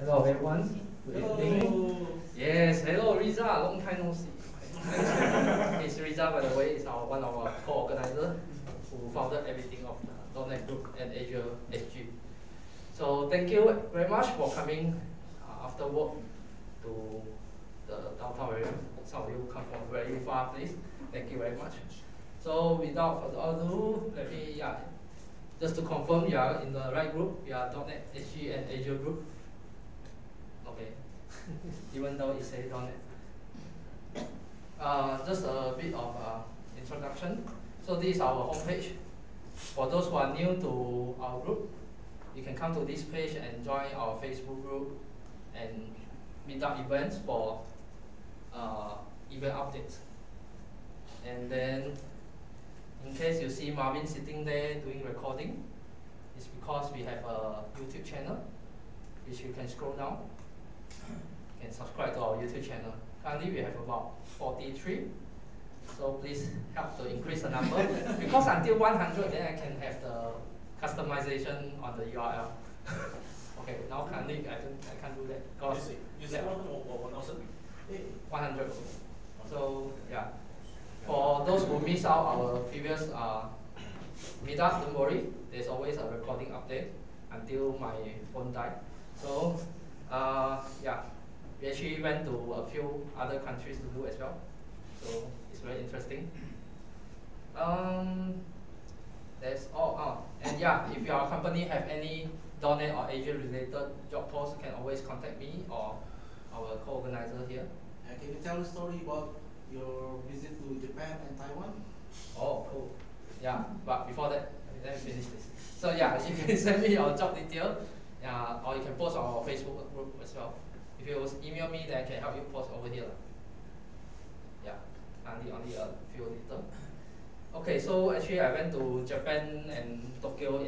Hello everyone, good evening. Yes, hello Riza, long time no see. It's Riza, by the way, is one of our co-organizers who founded everything of the .NET Group and Azure SG. So thank you very much for coming after work to the downtown area. Some of you come from a very far place. Thank you very much. So without further ado, let me, just to confirm you are in the right group, you are .NET SG and Azure group. Okay, even though it says .NET. Just a bit of introduction. So this is our homepage. For those who are new to our group, you can come to this page and join our Facebook group and meet up events for event updates. And then, in case you see Marvin sitting there doing recording, it's because we have a YouTube channel, which you can scroll down and subscribe to our YouTube channel. Currently, we have about 43, so please help to increase the number. Because until 100, then I can have the customization on the URL. Okay, now currently I can't do that. Because you said 100. So yeah, for those who miss out our previous meetup, don't worry. There's always a recording update until my phone died. So yeah. We actually went to a few other countries to do as well, so it's very interesting. That's all. And yeah, if your company have any .NET or Azure related job posts, you can always contact me or our co-organizer here. Can you tell a story about your visit to Japan and Taiwan? Oh, cool. Yeah, but before that, let me finish this. So yeah, you can send me your job detail, or you can post on our Facebook group as well. If you email me, then I can help you post over here. Yeah, only a few later. Okay, so actually I went to Japan and Tokyo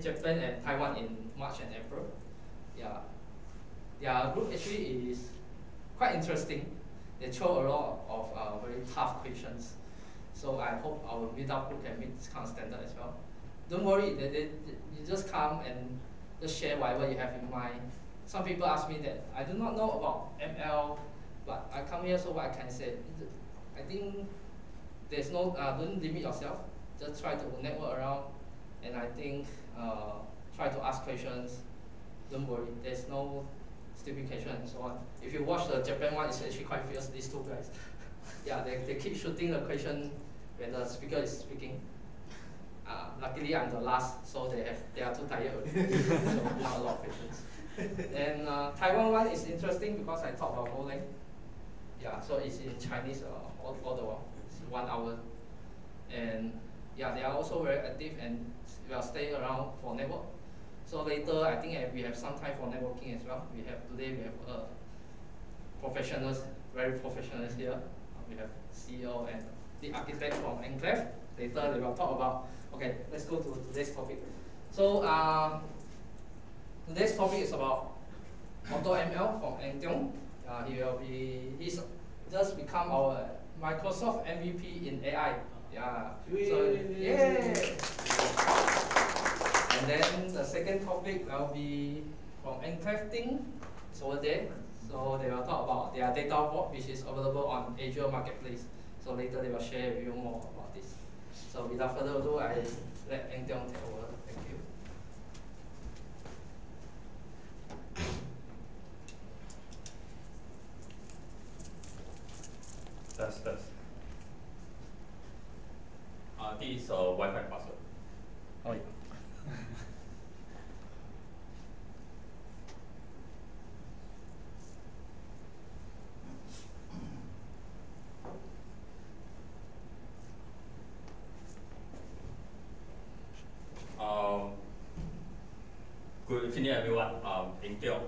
Japan and Taiwan in March and April. Yeah, their group actually is quite interesting. They throw a lot of very tough questions. So I hope our meetup group can meet this kind of standard as well. Don't worry, you just come and just share whatever you have in mind. Some people ask me that I do not know about ML, but I come here, so what I can say. I think there's no, don't limit yourself. Just try to network around, and I think try to ask questions. Don't worry, there's no stupid question and so on. If you watch the Japan one, it's actually quite fierce, these two guys. Yeah, they keep shooting the question when the speaker is speaking. Luckily, I'm the last, so they are too tired already. So not a lot of questions. And Taiwan one is interesting because I talk about Golang. Yeah, so it's in Chinese all the while. It's 1 hour. And yeah, they are also very active and will stay around for network. So later, I think we have some time for networking as well. Today we have professionals, very professionals here. We have CEO and the architect from Anqlave. Later they will talk about, okay, let's go to today's topic. So, today's topic is about AutoML from Eng Tiong. He's just become our Microsoft MVP in AI. Yeah. So, yeah. And then the second topic will be from Anqlave. It's over there. So they will talk about their data vault, which is available on Azure Marketplace. So later they will share with you more about this. So without further ado, I let Eng Tiong take over. Thank you. Test. This is a Wi-Fi password. Oh, yeah. Good evening, everyone. I'm Eng Tiong.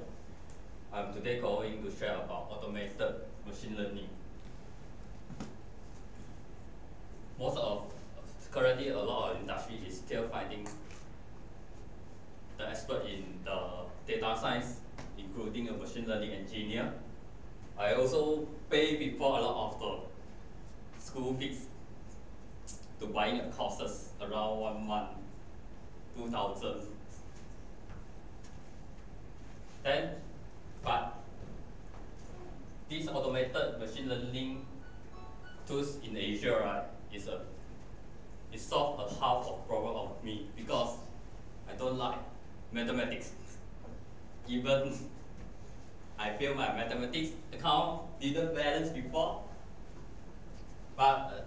I'm today going to share about automated machine learning. Most of currently a lot of industry is still finding the expert in the data science, including a machine learning engineer. I also pay before a lot of the school fees to buying a courses around 1 month, 2,000. Then machine learning tools in Asia, right, is a, it solved a half of problem of me because I don't like mathematics. Even I failed my mathematics account, didn't balance before. But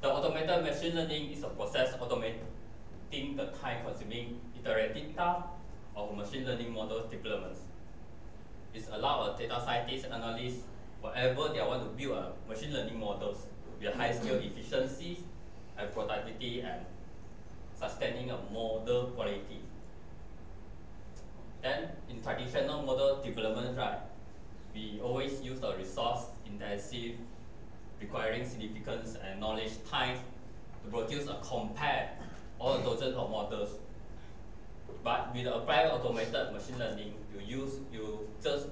the automated machine learning is a process automating the time-consuming iterative task of machine learning model developments. It's allowed data scientists, analysts, whatever they want to build a machine learning models with high scale efficiency and productivity and sustaining a model quality. Then in traditional model development, right, we always use the resource intensive, requiring significance and knowledge time to produce or compare all dozens of models. But with applied automated machine learning, you just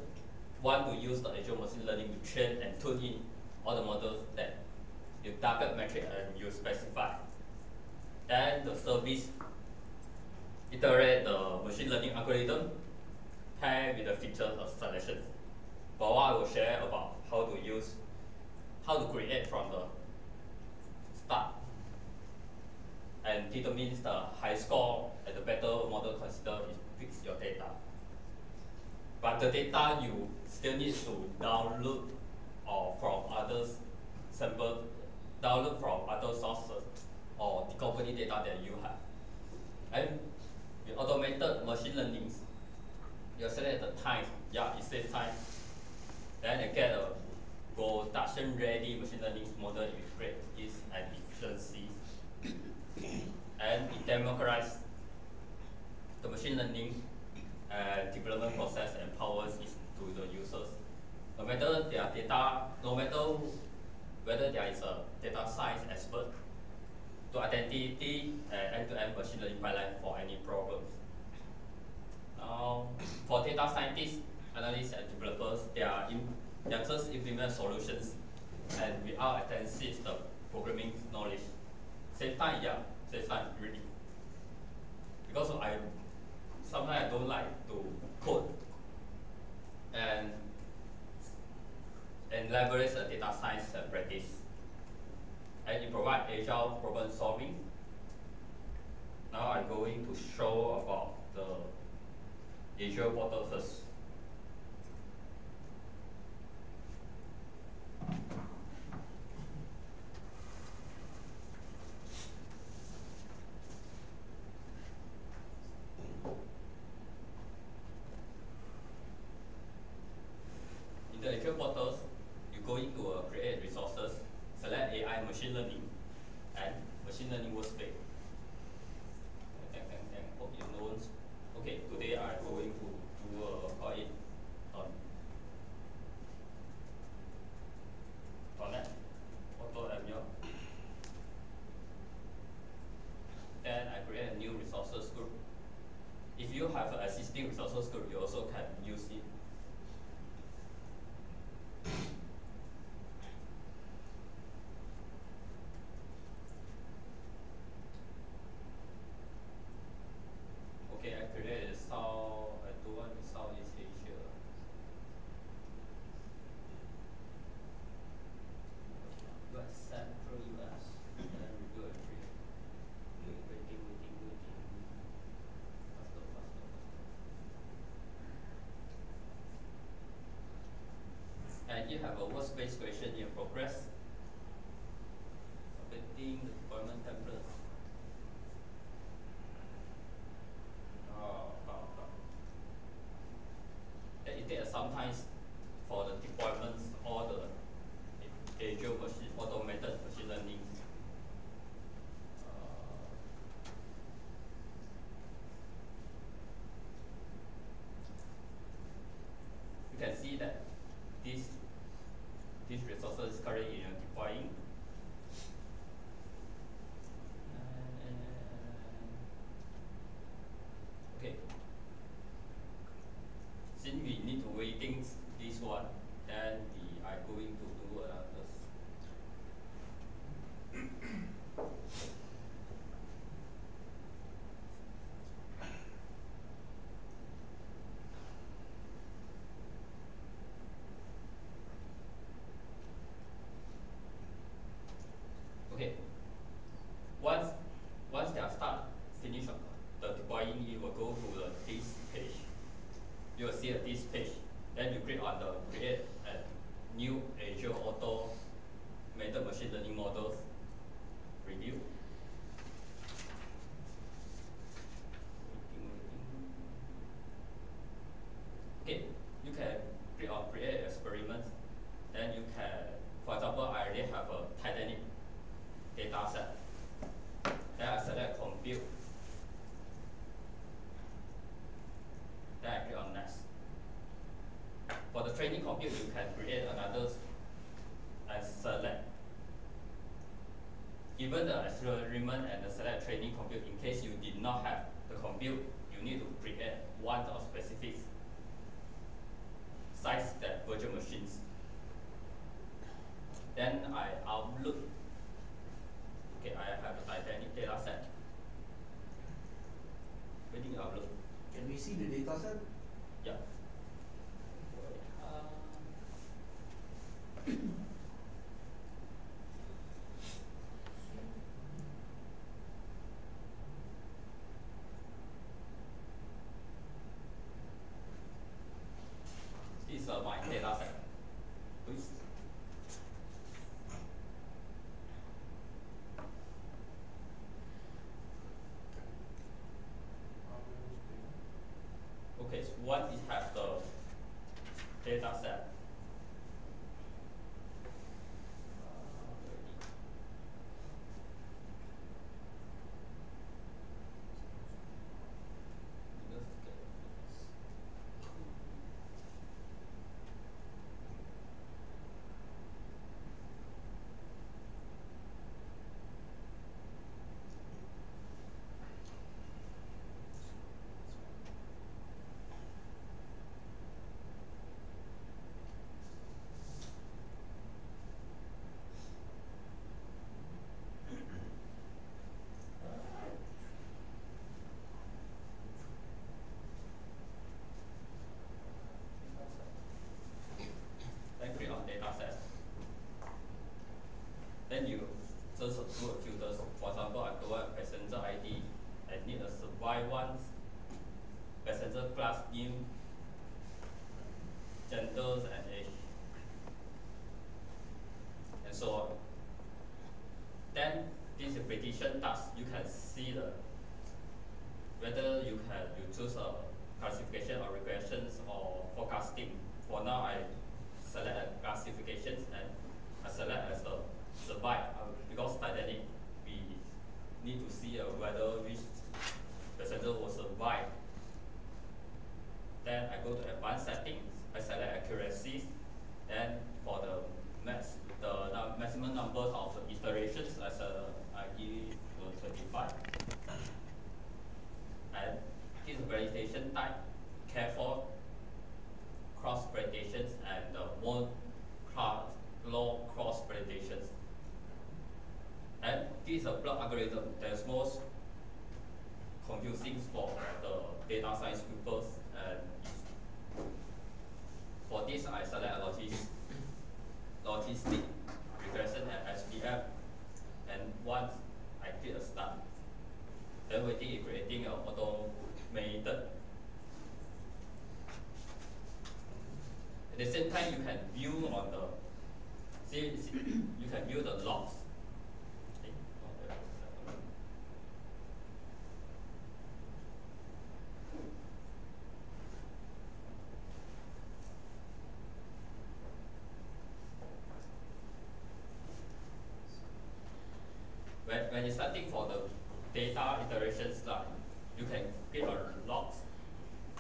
want to use the Azure machine learning to train and tune in all the models that you target metric and you specify. Then the service iterate the machine learning algorithm paired with the features of selections. But what I will share about how to use, how to create from the start and determines the high score and the better model considered fix your data. But the data you still need to download or from others sample, download from other sources or the company data that you have. And with automated machine learning, you select the time, yeah, it saves time. Then you get a production ready machine learning model with great ease and efficiency. And it democratizes the machine learning development process and powers it to the users. No matter their data, no matter whether there is a data science expert to identity and end-to-end machine learning pipeline for any problems. Now, for data scientists, analysts, and developers, they just implement solutions and without intensive the programming knowledge. Save time, yeah, save time, really. Because sometimes I don't like to code and leverage the data science practice. And it provides agile problem solving. Now I'm going to show about the Azure portal first. In the Azure portals, you go into create resources, select AI machine learning and machine learning workspace. And hope you know. Okay, today I'm going to do audit on that AutoML. Then I create a new resources group. If you have an existing resources group, you also can use it. You have a workspace creation in progress, updating the deployment templates. It takes sometimes for the deployments or the Azure machine, automated machine learning. You can see that these resources is currently deploying. Okay. Since we need to waiting this one, then training compute, you can create another and select. Given the experiment and the select training compute, in case you did not have the compute, you need to create one of specific size that virtual machines. Then I outlook. Okay, I have a Titanic data set. Waiting outlook. Can we see the data set? Yeah. This is my data set. Please. Okay, so once we have the data set, when you're starting for the data iterations line, you can get a logs.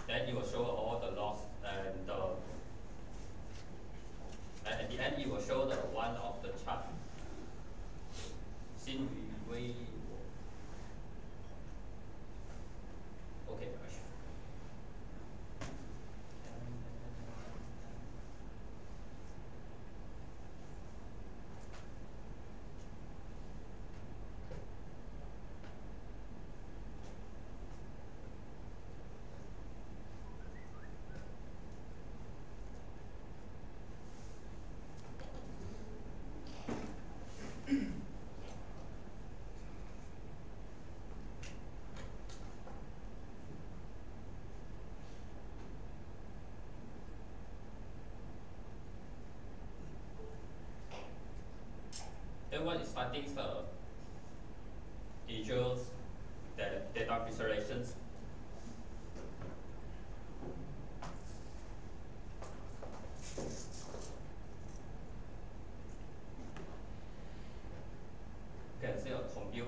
Then it will show all the logs, and at the end, it will show the one of the chart. Since we okay. What is starting the details, the data visualizations. You can see a compute,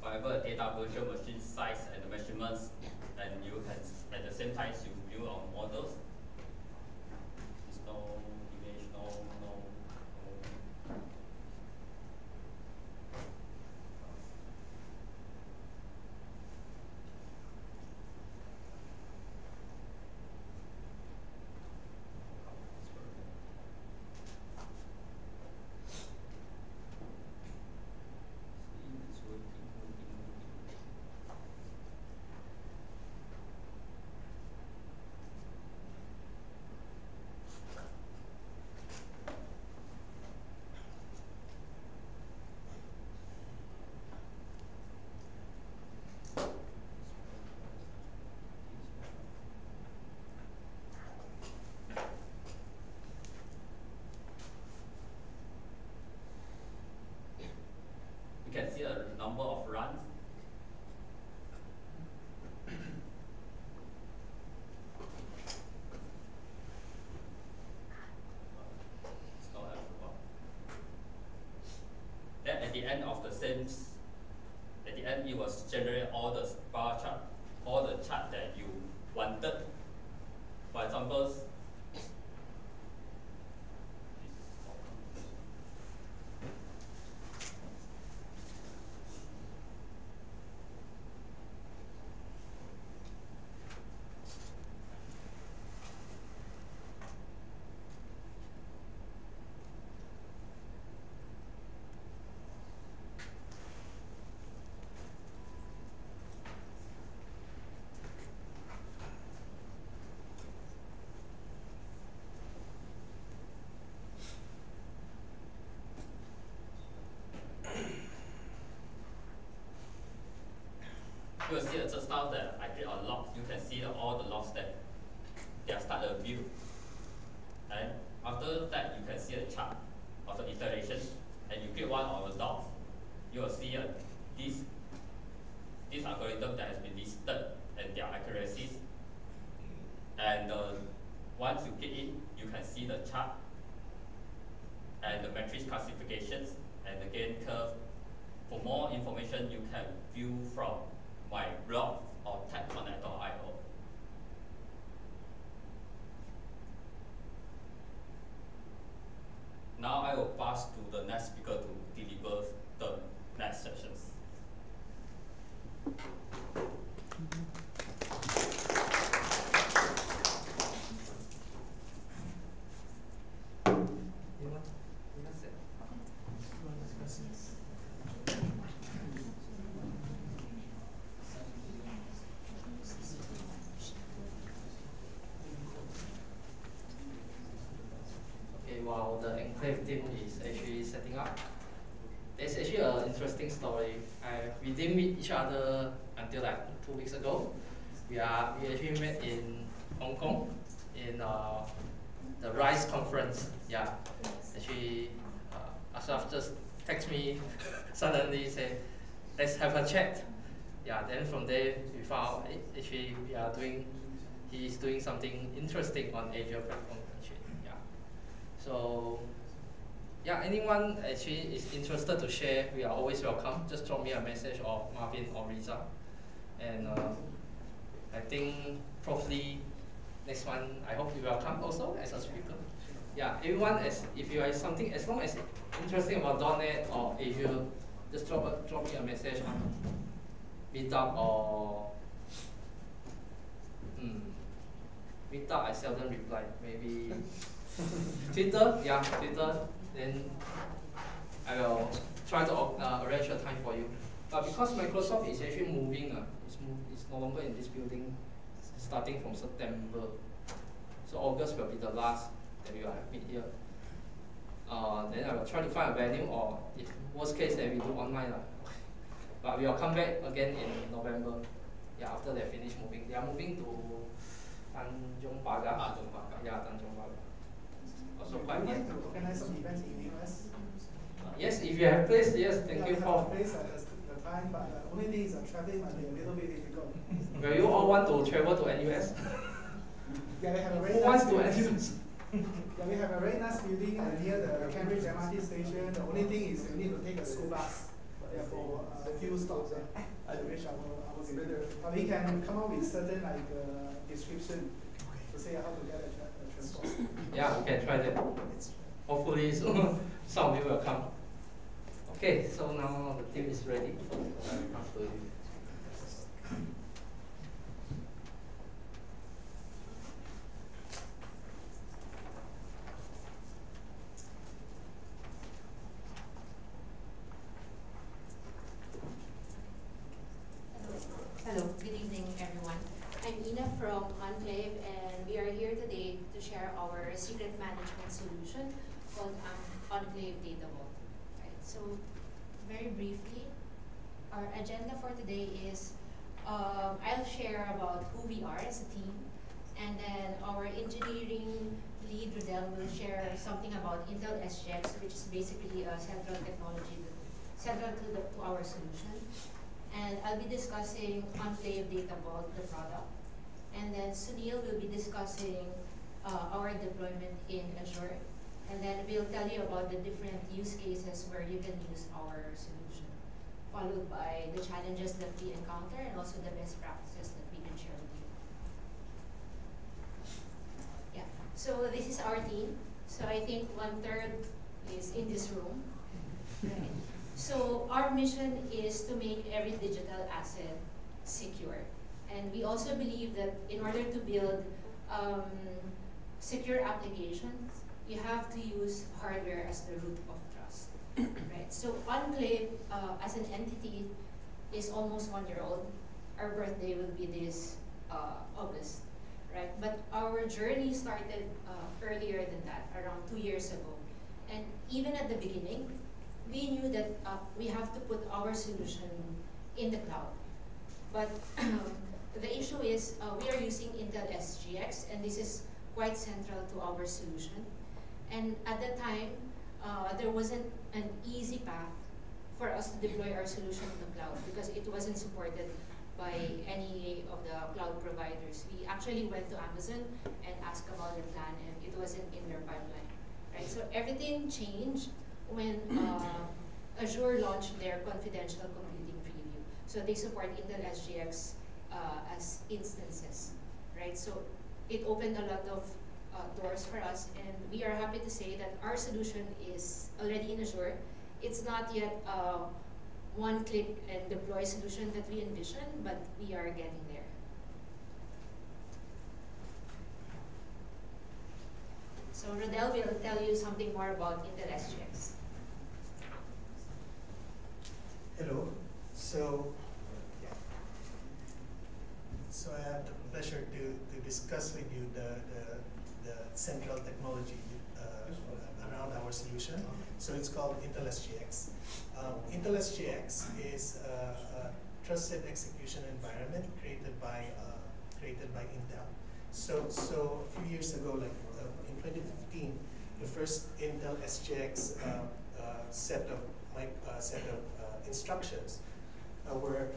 whatever data data virtual machine size and the measurements, and you can at the same time you build on models. There's no image, no. Number of runs. Then at the end it will generate all the bar chart, all the chart that you wanted. For example, you will see just now that I did a log. You can see all the logs that they are started view. And after that, you can see the chart of the iteration. And you click one of the logs, you will see this algorithm that has been listed and their accuracies. And once you click it, you can see the chart and the matrix classifications and the gain curve. For more information, you can view from my blog or techconnect.io. Now I will pass to the next speaker to deliver the next sessions. While the Anqlave team is actually setting up, there's actually an interesting story. We didn't meet each other until like 2 weeks ago. We actually met in Hong Kong in the RISE conference. Yeah, actually, Ashraf just texted me suddenly say, let's have a chat. Yeah, then from there we found out actually he is doing something interesting on Azure platform. So, yeah, anyone actually is interested to share, we are always welcome. Just drop me a message or Marvin or Riza. And I think probably next one, I hope you will come also as a speaker. Yeah, everyone, if you have something, as long as interesting about .NET or Azure, just drop me a message on Meetup or... Meetup, I seldom reply, maybe... Twitter, yeah, Twitter. Then I will try to arrange a time for you. But because Microsoft is actually moving, it's no longer in this building, starting from September. So August will be the last that we will meet here. Then I will try to find a venue, or if worst case, then we do online. But we will come back again in November. Yeah, after they finish moving, they are moving to Tanjong Pagar. Yeah, Tanjong Pagar. Also quite near. To organize some events in the US? Yes, if you have place, yes, thank you for... place at the time, but the only thing is that traveling might be a little bit difficult. Will you all want to travel to NUS? Yeah, we have a very nice building. Yeah, we have a very nice building near the Cambridge MRT station. The only thing is you need to take a school bus, therefore a few stops. I wish I was better. But we can come up with certain like description to say how to get a transform. Yeah, we can try that. Hopefully, so some of you will come. Okay, so now the team is ready. Hello, good evening everyone. I'm Ina from Anqlave and we are here today to share our secret management solution called Anqlave Data Vault. So very briefly, our agenda for today is I'll share about who we are as a team, and then our engineering lead, Rodel, will share something about Intel SGX, which is basically a central technology, central to our solution. And I'll be discussing Anqlave Data Vault, the product. And then Sunil will be discussing our deployment in Azure. And then we'll tell you about the different use cases where you can use our solution, followed by the challenges that we encounter and also the best practices that we can share with you. Yeah, so this is our team. So I think 1/3 is in this room. Right? So our mission is to make every digital asset secure. And we also believe that in order to build secure applications, you have to use hardware as the root of trust, right? So Anqlave as an entity is almost 1-year-old. Our birthday will be this August, right? But our journey started earlier than that, around 2 years ago. And even at the beginning, we knew that we have to put our solution in the cloud. But the issue is we are using Intel SGX, and this is quite central to our solution. And at that time, there wasn't an easy path for us to deploy our solution in the cloud because it wasn't supported by any of the cloud providers. We actually went to Amazon and asked about the plan, and it wasn't in their pipeline. Right? So everything changed when Azure launched their confidential computing preview. So they support Intel SGX as instances. Right? So it opened a lot of doors for us, and we are happy to say that our solution is already in Azure. It's not yet one click and deploy solution that we envision, but we are getting there. So Rodel will tell you something more about Intel SGX. Hello. So I have the pleasure to discuss with you the central technology around our solution. So it's called Intel SGX. Intel SGX is a trusted execution environment created by Intel. So a few years ago, like in 2015, the first Intel SGX set of instructions were.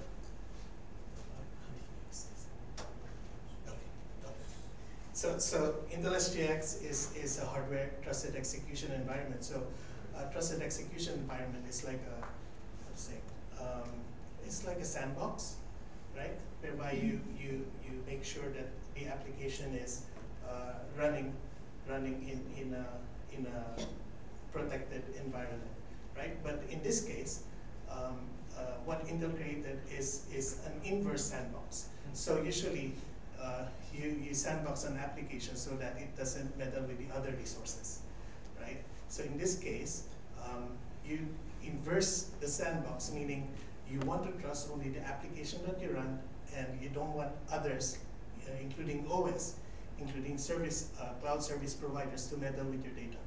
So Intel SGX is a hardware trusted execution environment. So a trusted execution environment is like a, it's like a sandbox, right? Whereby you make sure that the application is running in a protected environment, right? But in this case, what Intel created is an inverse sandbox. So usually. You sandbox an application so that it doesn't meddle with the other resources, right? So in this case, you inverse the sandbox, meaning you want to trust only the application that you run, and you don't want others, including OS, including cloud service providers, to meddle with your data.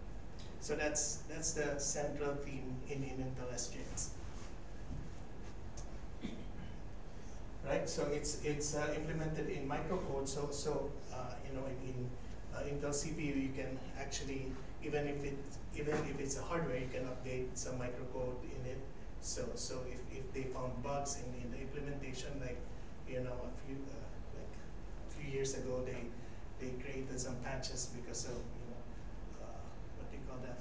So that's the central theme in Intel SGX. Right, so it's implemented in microcode. So in Intel CPU, you can actually even if it's a hardware, you can update some microcode in it. So if they found bugs in the implementation, like a few years ago, they created some patches because of what do you call that,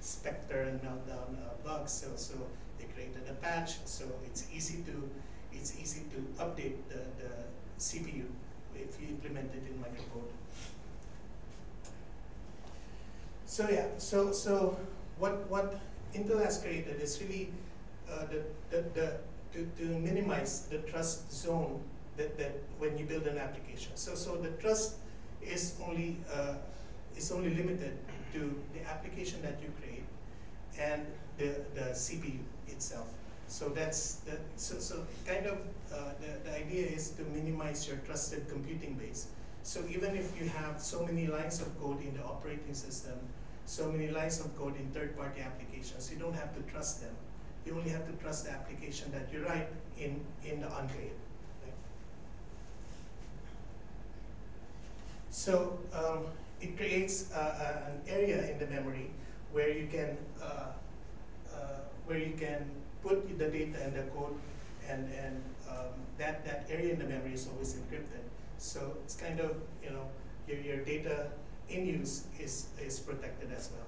Spectre and Meltdown bugs. So they created a patch. So it's easy to it's easy to update the CPU if you implement it in microcode. So yeah, so what Intel has created is really to minimize the trust zone that when you build an application. So the trust is only limited to the application that you create and the CPU itself. So that's the, so kind of the idea is to minimize your trusted computing base. So even if you have so many lines of code in the operating system, so many lines of code in third-party applications, you don't have to trust them. You only have to trust the application that you write in the Enclave. Right? So it creates an area in the memory where you can put the data and the code, and that area in the memory is always encrypted. So it's kind of, you know, your data in use is protected as well.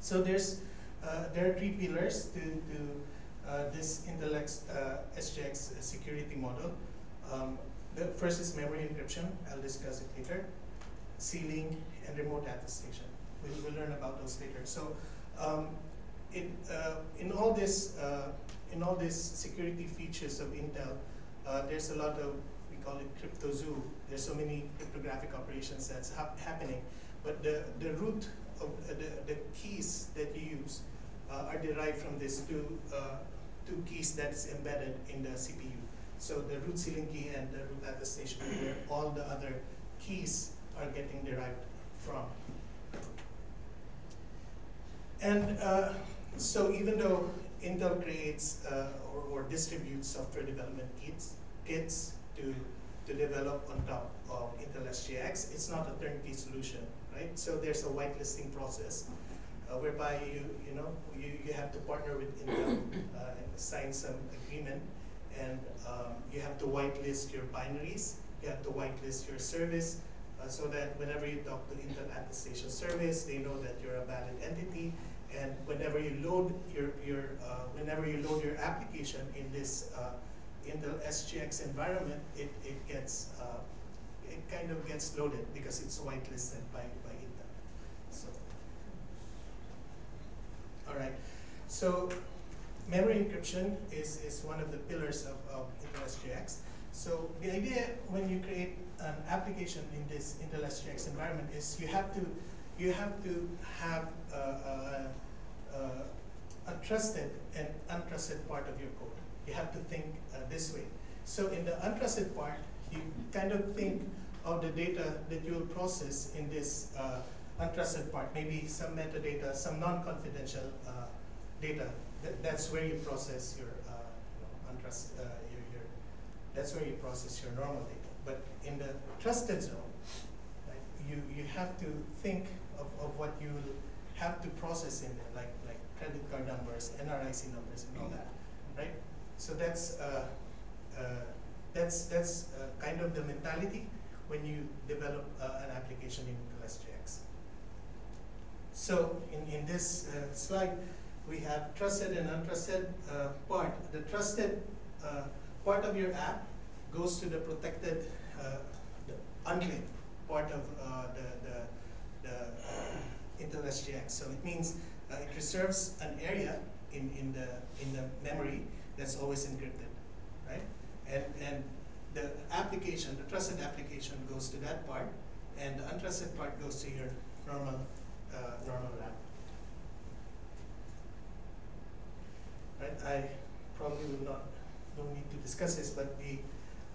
So there are three pillars to this Intel SGX security model. The first is memory encryption. I'll discuss it later. Sealing and remote attestation. We'll learn about those later. So, in all these security features of Intel, there's a lot of, we call it crypto zoo. There's so many cryptographic operations that's happening, but the root of the keys that you use are derived from these two keys that's embedded in the CPU. So the root sealing key and the root attestation, where all the other keys are getting derived from. And so even though Intel creates or distributes software development kits to develop on top of Intel SGX, it's not a turnkey solution, right? So there's a whitelisting process whereby you have to partner with Intel and sign some agreement, and you have to whitelist your binaries, you have to whitelist your service, so that whenever you talk to Intel attestation service, they know that you're a valid entity. And whenever you load your application in this Intel SGX environment, it kind of gets loaded because it's whitelisted by Intel. So, all right. So, memory encryption is one of the pillars of Intel SGX. So the idea when you create an application in this Intel SGX environment is you have to have a trusted and untrusted part of your code. You have to think this way. So in the untrusted part, you kind of think of the data that you will process in this untrusted part, maybe some metadata, some non-confidential data. That's where you process your that's where you process your normal data. But in the trusted zone, right, you have to think of what you have to process in there, like credit card numbers, NRIC numbers, and all that, right? So that's kind of the mentality when you develop an application in Intel SGX. So in this slide, we have trusted and untrusted part. The trusted part of your app goes to the protected, the Enclave part of the Intel SGX. So it means it reserves an area in the memory that's always encrypted, right? And the application, the trusted application, goes to that part, and the untrusted part goes to your normal app. Right? I probably will not. No need to discuss this, but the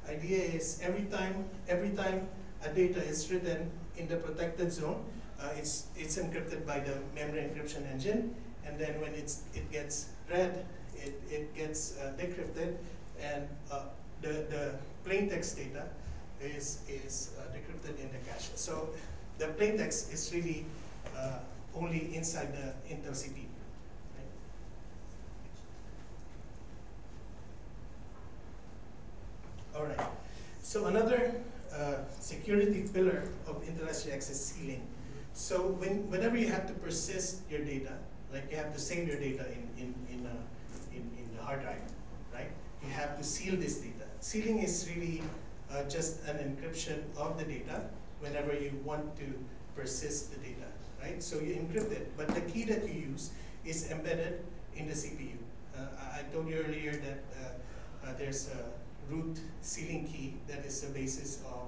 idea is every time a data is written in the protected zone, it's encrypted by the memory encryption engine, and then when it gets read, it gets decrypted, and the plain text data is decrypted in the cache. So the plain text is really only inside the Intel CPU. All right. So another security pillar of Intel SGX is sealing. So whenever you have to persist your data, like you have to save your data in, in, in, a, hard drive, right? You have to seal this data. Sealing is really just an encryption of the data whenever you want to persist the data, right? So you encrypt it, but the key that you use is embedded in the CPU. I told you earlier that there's a root sealing key that is the basis of,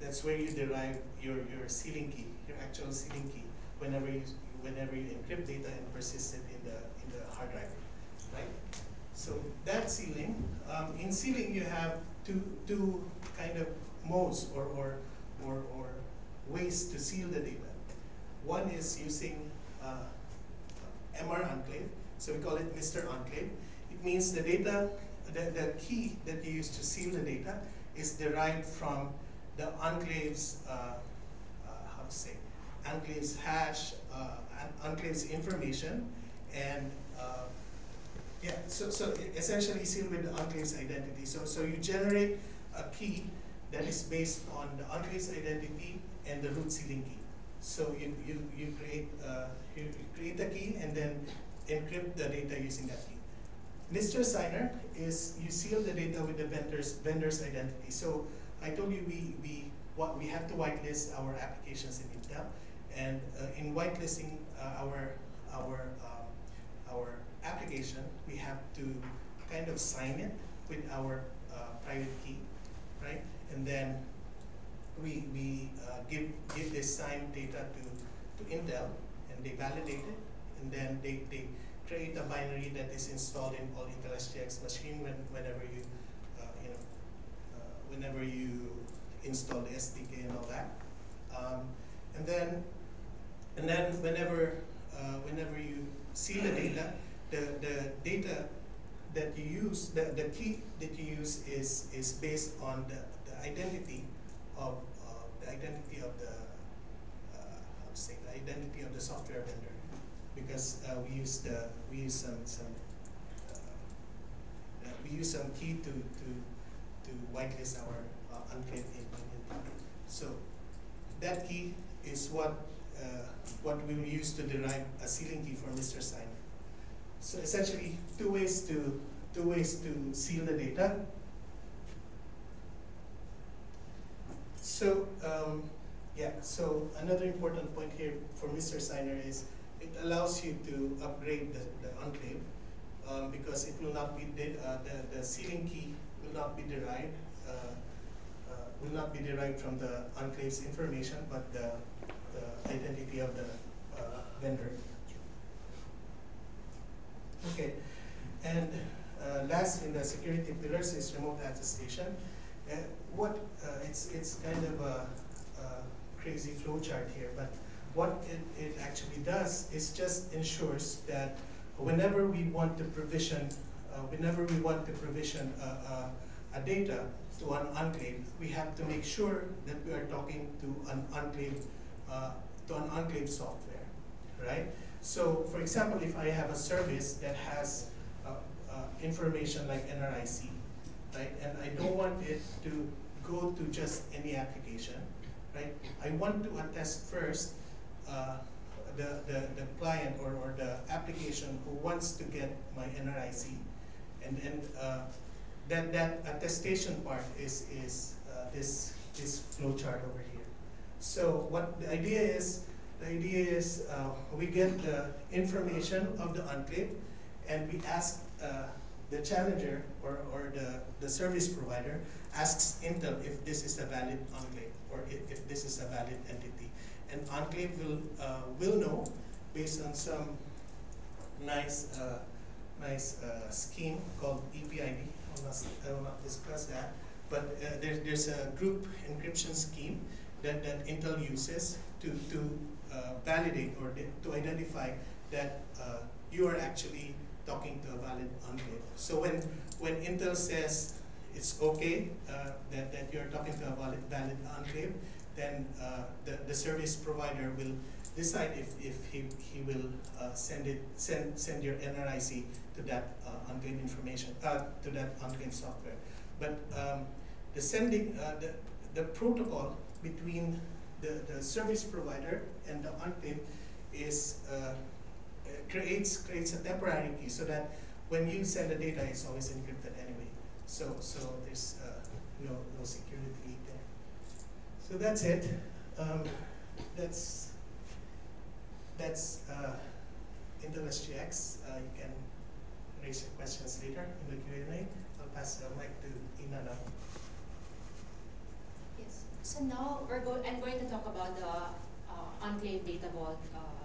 that's where you derive your sealing key, your actual sealing key, whenever you encrypt data and persist it in the hard drive, right? So that's sealing. In sealing, you have two kind of modes or ways to seal the data. One is using MR Anqlave, so we call it Mr. Anqlave. It means the data, the key that you use to seal the data is derived from the Anqlave's Anqlave's hash, Anqlave's information, and so essentially sealed with the Anqlave's identity. So you generate a key that is based on the Anqlave's identity and the root sealing key. So you create a key and then encrypt the data using that key. Mr. Signer is you seal the data with the vendor's identity. So I told you we have to whitelist our applications in Intel, and in whitelisting our application, we have to kind of sign it with our private key, right? And then we give this signed data to Intel, and they validate it, and then they create a binary that is installed in all Intel SGX machine whenever you install the SDK and all that, and then whenever you seal the data, the data that you use, the key that you use is based on the identity of the identity of the software vendor, because we use some key to whitelist our Anqlave in. So that key is what we will use to derive a sealing key for Mr. Signer. So essentially, two ways to seal the data. So so another important point here for Mr. Signer is it allows you to upgrade the Anqlave because it will not be the sealing key will not be derived. Will not be derived from the Anqlave's information, but the identity of the vendor. Okay, and last in the security pillars is remote attestation. It's kind of a crazy flowchart here, but what it actually does is just ensures that whenever we want to provision, a data to an Anqlave, we have to make sure that we are talking to an Anqlave software, right? So, for example, if I have a service that has information like NRIC, right, and I don't want it to go to just any application, right? I want to attest first the client or the application who wants to get my NRIC, and that attestation part is this flowchart over here. So what the idea is, we get the information of the Anqlave, and we ask the challenger or the service provider asks Intel if this is a valid Anqlave or if this is a valid entity, and Anqlave will know based on some nice scheme called EPID. I will not discuss that, but there's a group encryption scheme that Intel uses to validate or to identify that you are actually talking to a valid Anqlave. So when Intel says it's okay that you're talking to a valid Anqlave, then the service provider will decide if he will send your NRIC to that Anqlave information to that Anqlave software. But the protocol between the service provider and the Anqlave creates a temporary key so that when you send the data, it's always encrypted anyway. So there's no security need there. So that's it. That's Intel SGX. You can raise your questions later in the Q&A. I'll pass the mic to Ina now. Yes. So now I'm going to talk about the Anqlave Data Vault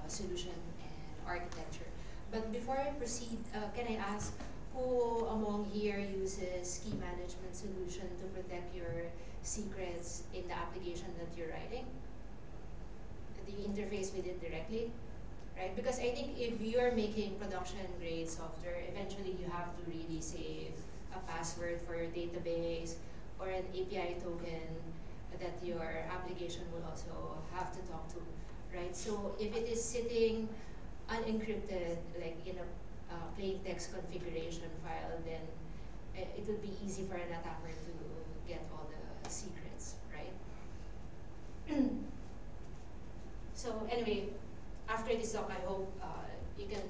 solution and architecture. But before I proceed, can I ask who among here uses key management solution to protect your secrets in the application that you're writing? Do you interface with it directly? Right? Because I think if you're making production-grade software, eventually you have to really save a password for your database or an API token that your application will also have to talk to, right? So if it is sitting unencrypted, like in a plain text configuration file, then it would be easy for an attacker to get all the secrets, right? So anyway, after this talk, I hope you can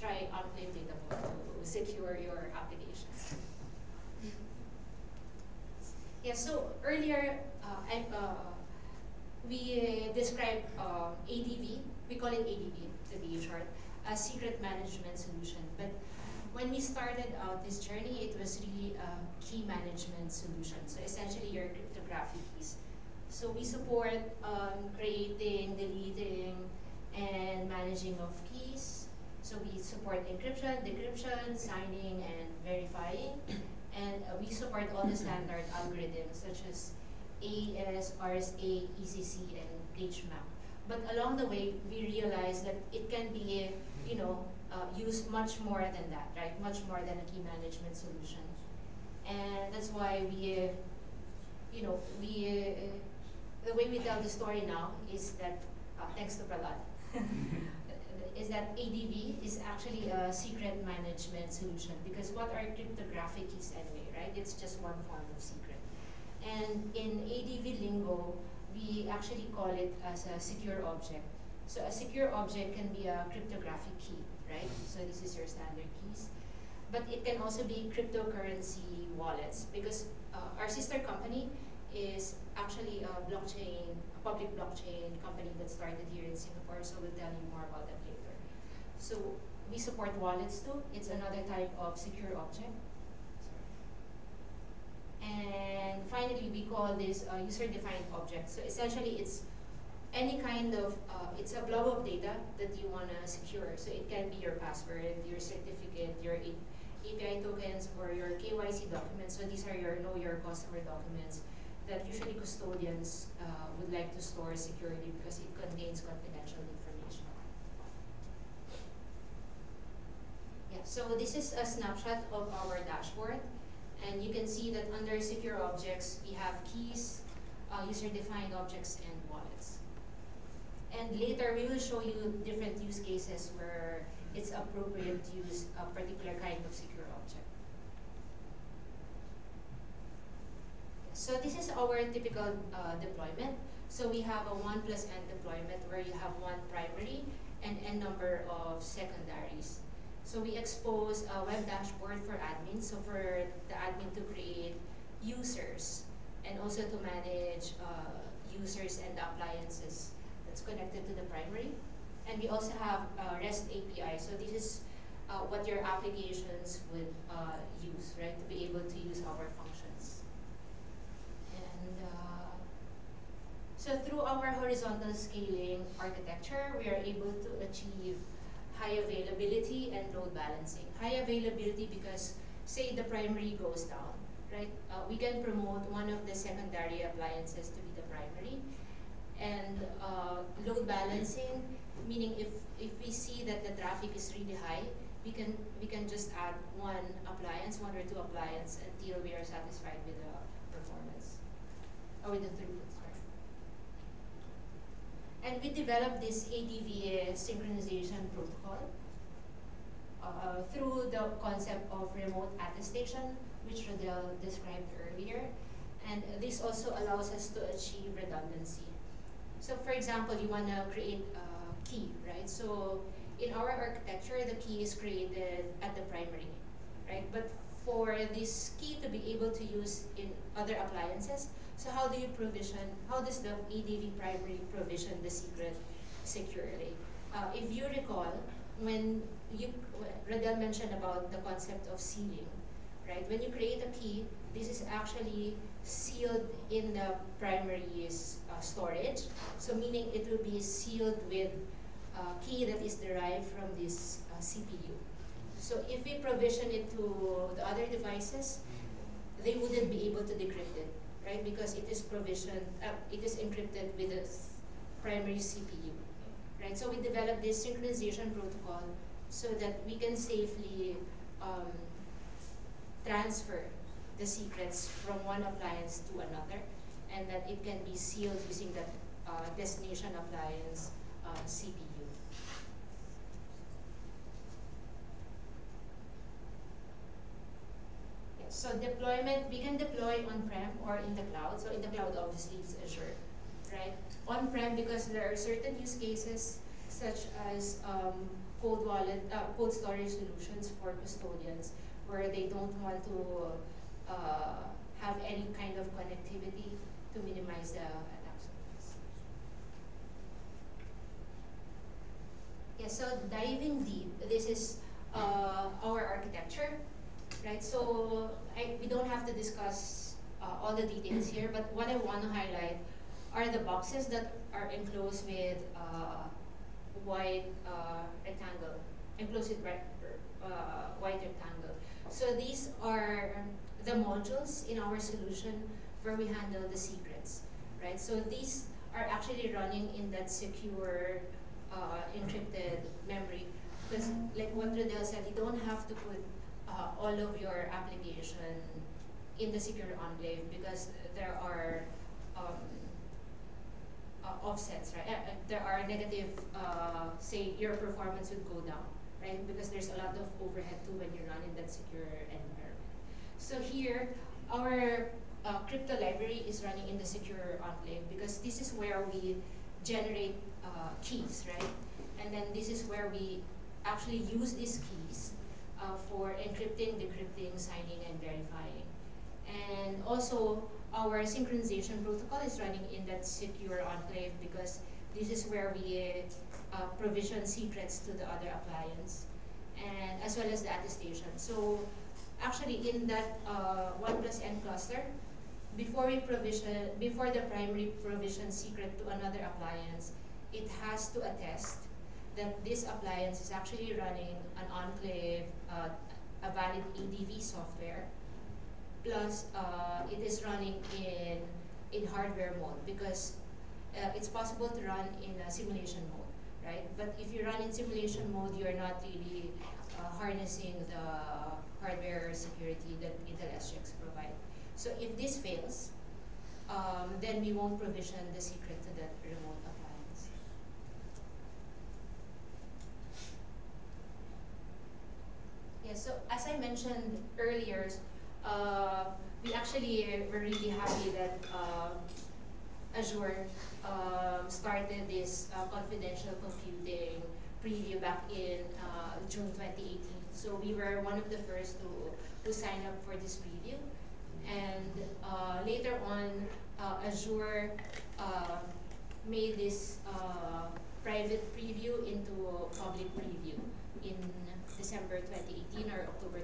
try Anqlave Data Vault to secure your applications. Yeah, so earlier, we described ADV, we call it ADV to be short, a secret management solution. But when we started out this journey, it was really a key management solution. So essentially your cryptographic keys. So we support creating, deleting, and managing of keys. So we support encryption, decryption, signing, and verifying. And we support all the standard algorithms such as AES, RSA, ECC, and HMAP. But along the way, we realized that it can be, used much more than that, right? Much more than a key management solution. And that's why we, the way we tell the story now is that thanks to Prahlad, is that ADV is actually a secret management solution, because what are cryptographic keys anyway, right? It's just one form of secret. And in ADV lingo, we actually call it as a secure object. So a secure object can be a cryptographic key, right? So this is your standard keys. But it can also be cryptocurrency wallets, because our sister company is actually a public blockchain company that started here in Singapore, so we'll tell you more about that later. So we support wallets too. It's another type of secure object. And finally, we call this user-defined object. So essentially, it's any kind of, it's a blob of data that you want to secure. So it can be your password, your certificate, your API tokens, or your KYC documents. So these are your know your customer documents that usually custodians would like to store securely because it contains confidential information. Yeah, so this is a snapshot of our dashboard. And you can see that under secure objects, we have keys, user-defined objects, and wallets. And later, we will show you different use cases where it's appropriate to use a particular kind of secure object. So this is our typical deployment. So we have a 1+n deployment where you have one primary and n number of secondaries. So we expose a web dashboard for admins, so for the admin to create users and also to manage users and the appliances that's connected to the primary. And we also have REST API. So this is what your applications would use, right, to be able to use our functions. And so through our horizontal scaling architecture, we are able to achieve high availability and load balancing. High availability because, say, the primary goes down, right? We can promote one of the secondary appliances to be the primary. And load balancing, meaning if we see that the traffic is really high, we can just add one appliance, one or two appliances, until we are satisfied with the performance, or with the throughput. And we developed this ADV synchronization protocol through the concept of remote attestation, which Rodel described earlier. And this also allows us to achieve redundancy. So for example, you want to create a key, right? So in our architecture, the key is created at the primary. right? But for this key to be able to use in other appliances, so how do you provision, how does the ADV primary provision the secret securely? If you recall, when you, Rodel mentioned about the concept of sealing, right? When you create a key, this is actually sealed in the primary storage. So meaning it will be sealed with a key that is derived from this CPU. So if we provision it to the other devices, they wouldn't be able to decrypt it, right? Because it is provisioned, it is encrypted with a primary CPU, right? So we developed this synchronization protocol so that we can safely transfer the secrets from one appliance to another, and that it can be sealed using that destination appliance CPU. So deployment, we can deploy on-prem or in the cloud. So in the cloud, obviously, it's Azure, right? On-prem because there are certain use cases such as cold wallet, cold storage solutions for custodians where they don't want to have any kind of connectivity to minimize the attack surface. Yeah, so diving deep, this is our architecture. Right, so we don't have to discuss all the details here, but what I want to highlight are the boxes that are enclosed with white rectangle, enclosed with white rectangle. So these are the modules in our solution where we handle the secrets, right? So these are actually running in that secure encrypted memory, because like what Rodel said, you don't have to put all of your application in the secure enclave because there are offsets, right? There are negative, say your performance would go down, right? Because there's a lot of overhead too when you run in that secure environment. So here, our crypto library is running in the secure enclave because this is where we generate keys, right? And then this is where we actually use these keys for encrypting, decrypting, signing, and verifying. And also, our synchronization protocol is running in that secure enclave because this is where we provision secrets to the other appliance, and as well as the attestation. So actually, in that 1+N cluster, before the primary provision secret to another appliance, it has to attest that this appliance is actually running an enclave, a valid ADV software, plus it is running in hardware mode because it's possible to run in a simulation mode, right? But if you run in simulation mode, you are not really harnessing the hardware security that Intel SGX provides. So if this fails, then we won't provision the secret to that remote appliance. Yeah, so as I mentioned earlier, we actually were really happy that Azure started this confidential computing preview back in June 2018. So we were one of the first to sign up for this preview. And later on, Azure made this private preview into public preview in December 2018 or October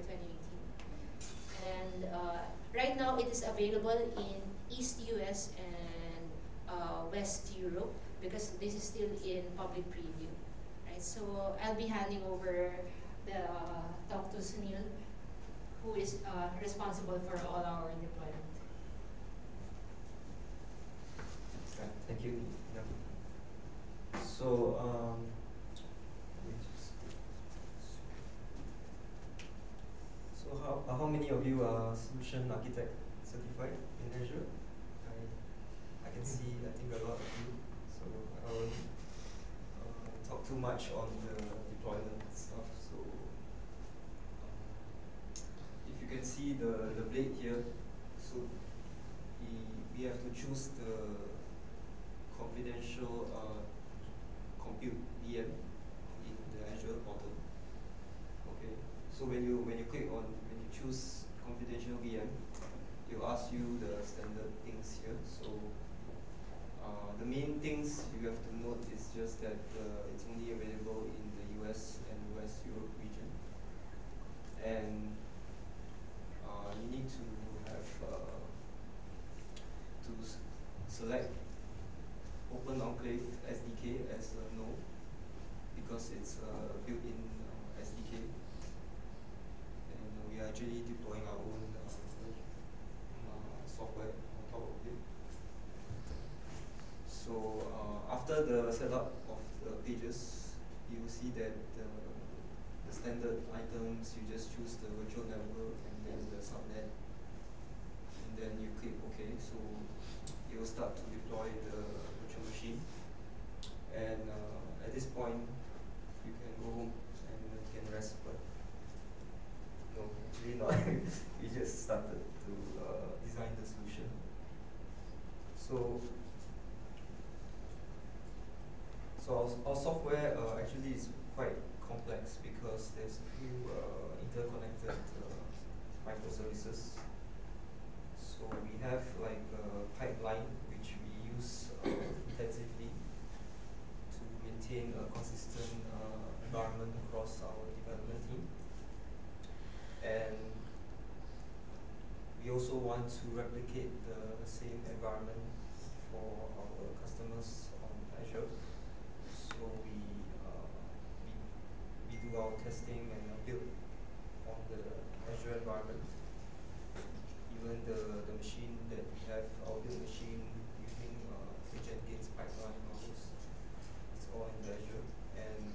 2018. And right now it is available in East US and West Europe because this is still in public preview, right? So I'll be handing over the talk to Sunil, who is responsible for all our deployment. Thank you. Yeah. So, how many of you are solution architect certified in Azure? I can see, I think, a lot of you. So I won't talk too much on the deployment stuff. So if you can see the blade here, so we have to choose the confidential compute VM in the Azure portal. Okay. So when you click on setup of the pages, you will see that the standard items, you just choose the virtual network and then the subnet. And then you click OK, so it will start to deploy the virtual machine. And at this point, you can go home and you can rest, but no, really not. We just started to design the solution. So our software actually is quite complex because there's a few interconnected microservices. So we have like a pipeline which we use intensively to maintain a consistent environment across our development team. And we also want to replicate the same environment for our customers on Azure. So we do our testing and build on the Azure environment. Even the machine that we have, our build machine using the Jenkins pipeline models, it's all in Azure. And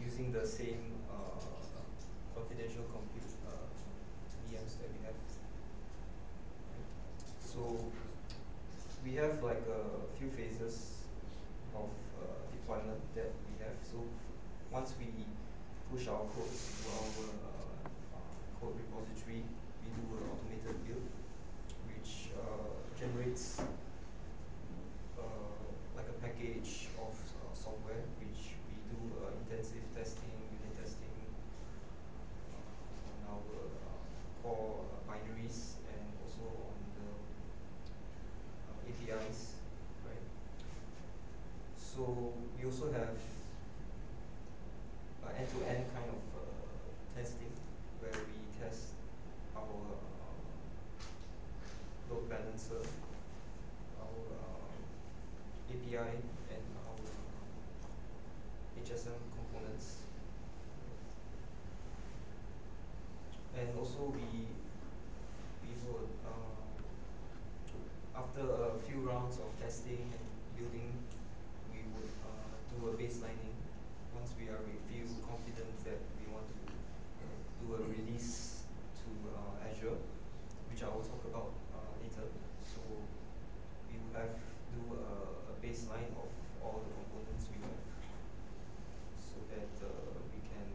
using the same confidential compute VMs that we have. So we have like a few phases of deployment that we have. So once we push our codes to our code repository, we do an automated build, which generates like a package of software, which we do intensive testing, unit testing on our core binaries and also on APIs, right? So we also have end-to-end kind of testing where we test our load balancer, our API, and our HSM components. And also we would after a few rounds of testing and building, we would do a baselining. Once we feel confident that we want to do a release to Azure, which I will talk about later. So we will do a baseline of all the components we have, so that we can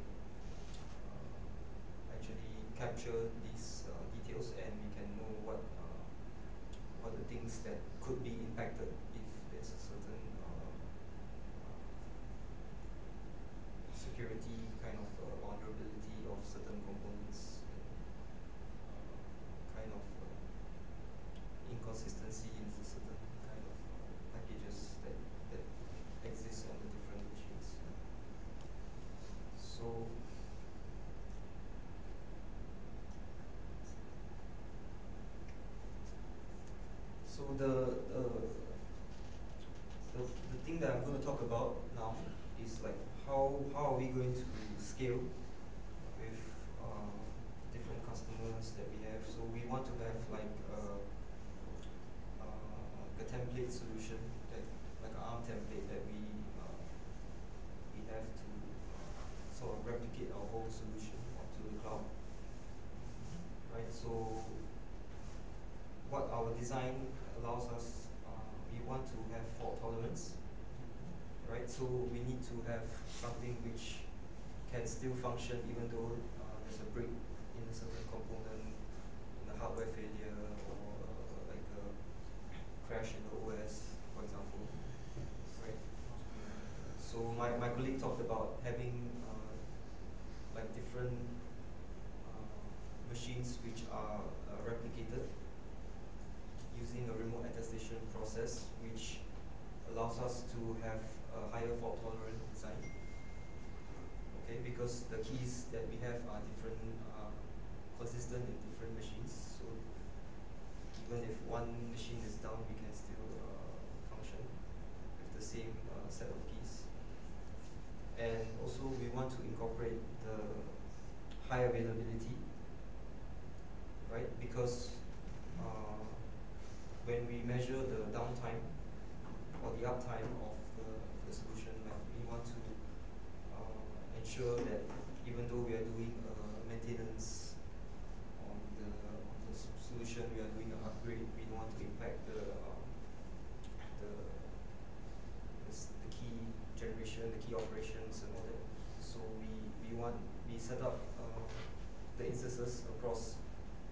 actually capture these details and we can know what the things that could be impacted if there's a certain security kind of vulnerability of certain components, kind of inconsistency in certain kind of packages that exist on the different machines. So. So the thing that I'm going to talk about now is like how are we going to scale with different customers that we have. So we want to have like a template solution, like an ARM template that we have to sort of replicate our whole solution up to the cloud, right? So what our design allows us, we want to have fault tolerance, right? So we need to have something which can still function even though there's a break in a certain component, in a hardware failure, or like a crash in the OS, for example, right? So my colleague talked about having like different machines which are replicated using a remote attestation process, which allows us to have a higher fault tolerant design. Okay, because the keys that we have are different, consistent in different machines. So even if one machine is down, we can still function with the same set of keys. And also, we want to incorporate the high availability, right? Because when we measure the downtime or the uptime of the solution,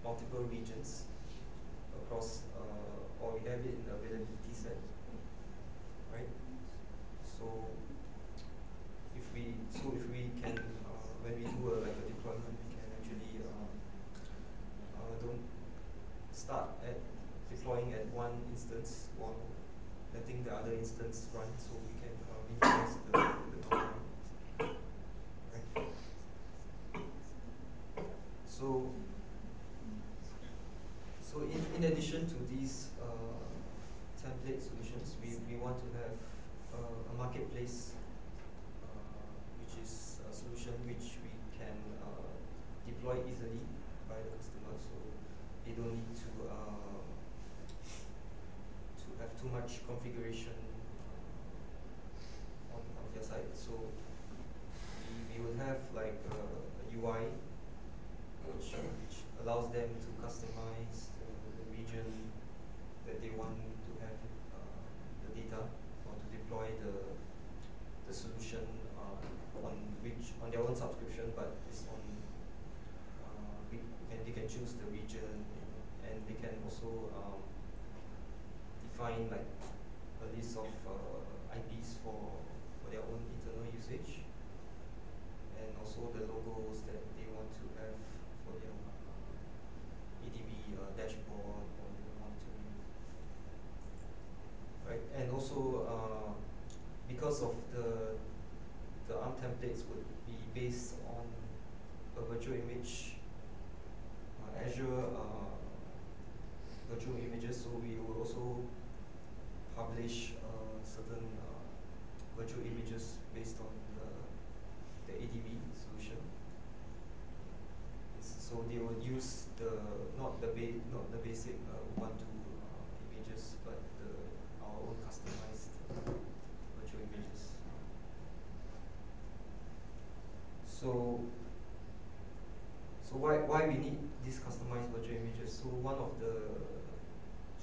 multiple regions across, or we have it in availability set, right? So if we can, when we do like a deployment, we can actually don't start at deploying at one instance while letting the other instance run, so we can minimize the top down. So in addition to these template solutions, we want to have a marketplace, which is a solution which we can deploy easily by the customer, so they don't need to have too much configuration on their side. So we will have like a UI which allows them to customize the region that they want to have the data, or to deploy the solution on their own subscription, but it's on and they can choose the region, and they can also define like a list of IPs for their own internal usage, and also the logos that they want to have for their EDB dashboard or monitoring, right? And also because of the ARM templates would be based on a virtual image, Azure virtual images, so we will also publish certain virtual images based on the ADV solution. So they will use not the basic Ubuntu images, but our own customized virtual images. So why we need these customized virtual images? So one of the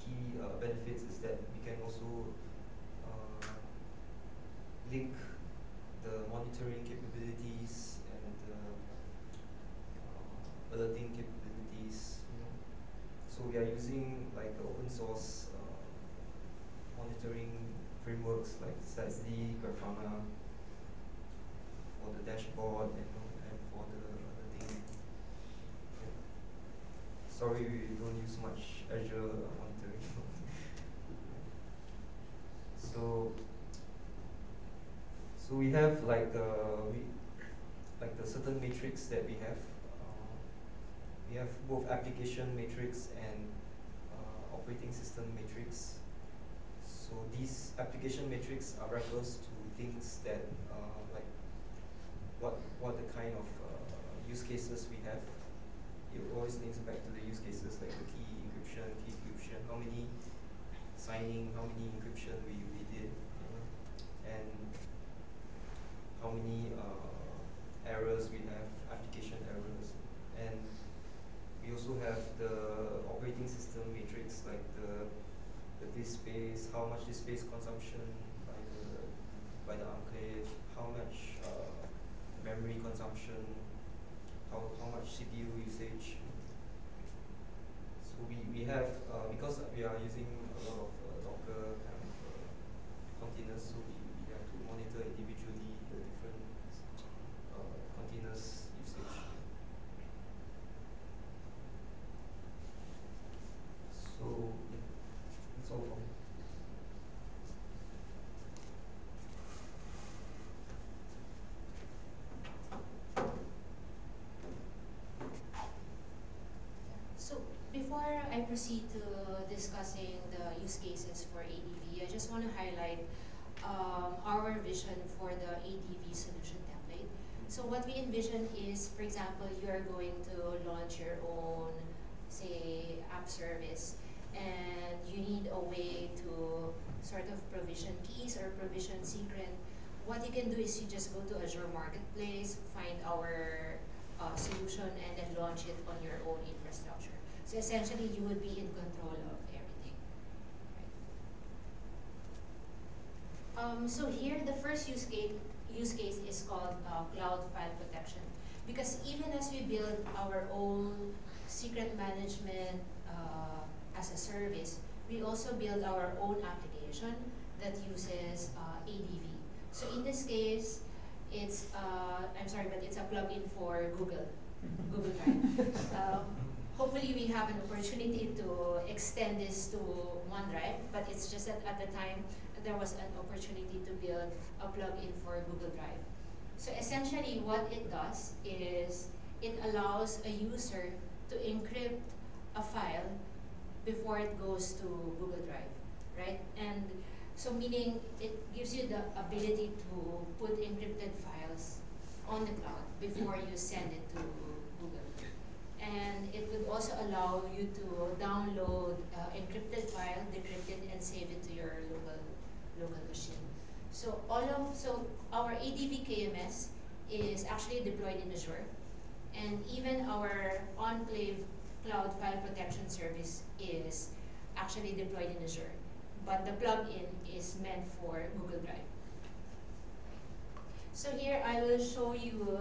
key benefits is that we can also link the monitoring capabilities and alerting capabilities, you know. So we are using like open source monitoring frameworks like SASD, Grafana for the dashboard and for the alerting. Sorry, we don't use much Azure monitoring. So we have like the certain matrix that we have. We have both application matrix and operating system matrix. So these application matrix are refers to things that like what the kind of use cases we have. It always links back to the use cases, like the key encryption, how many signing, how many encryption we did, and how many errors we have, application errors. And we also have the operating system matrix, like the disk space, how much disk space consumption by the Anqlave, how much memory consumption, how much CPU usage. So we have, because we are using a lot of Docker kind of containers, so we have to monitor individually the different containers usage. So that's all for me. So before I proceed to discussing the use cases for ADV, I just want to highlight our vision for the ADV solution template. So what we envision is, for example, you are going to launch your own, say, app service, and you need a way to sort of provision keys or provision secret. What you can do is you just go to Azure Marketplace, find our solution, and then launch it on your own infrastructure. So essentially, you would be in control of everything. Right? So here, the first use case is called cloud file protection, because even as we build our own secret management as a service, we also build our own application that uses ADV. So in this case, it's, I'm sorry, but it's a plugin for Google, Google Drive. Hopefully we have an opportunity to extend this to OneDrive, but it's just that at the time, there was an opportunity to build a plugin for Google Drive. So essentially what it does is it allows a user to encrypt a file before it goes to Google Drive, right? And so meaning it gives you the ability to put encrypted files on the cloud before you send it to Google. And it would also allow you to download encrypted file, decrypt it, and save it to your local machine. So our ADV KMS is actually deployed in Azure, and even our Anqlave Cloud File Protection Service is actually deployed in Azure, but the plugin is meant for Google Drive. So here I will show you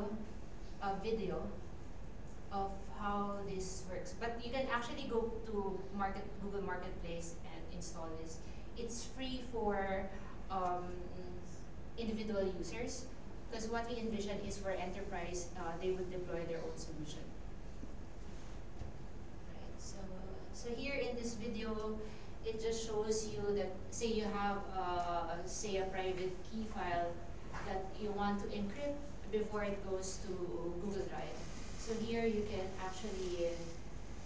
a video of how this works, but you can actually go to Google Marketplace and install this. It's free for individual users, because what we envision is for enterprise, they would deploy their own solution. Right, so here in this video, it just shows you that, say you have, say a private key file that you want to encrypt before it goes to Google Drive. So here you can actually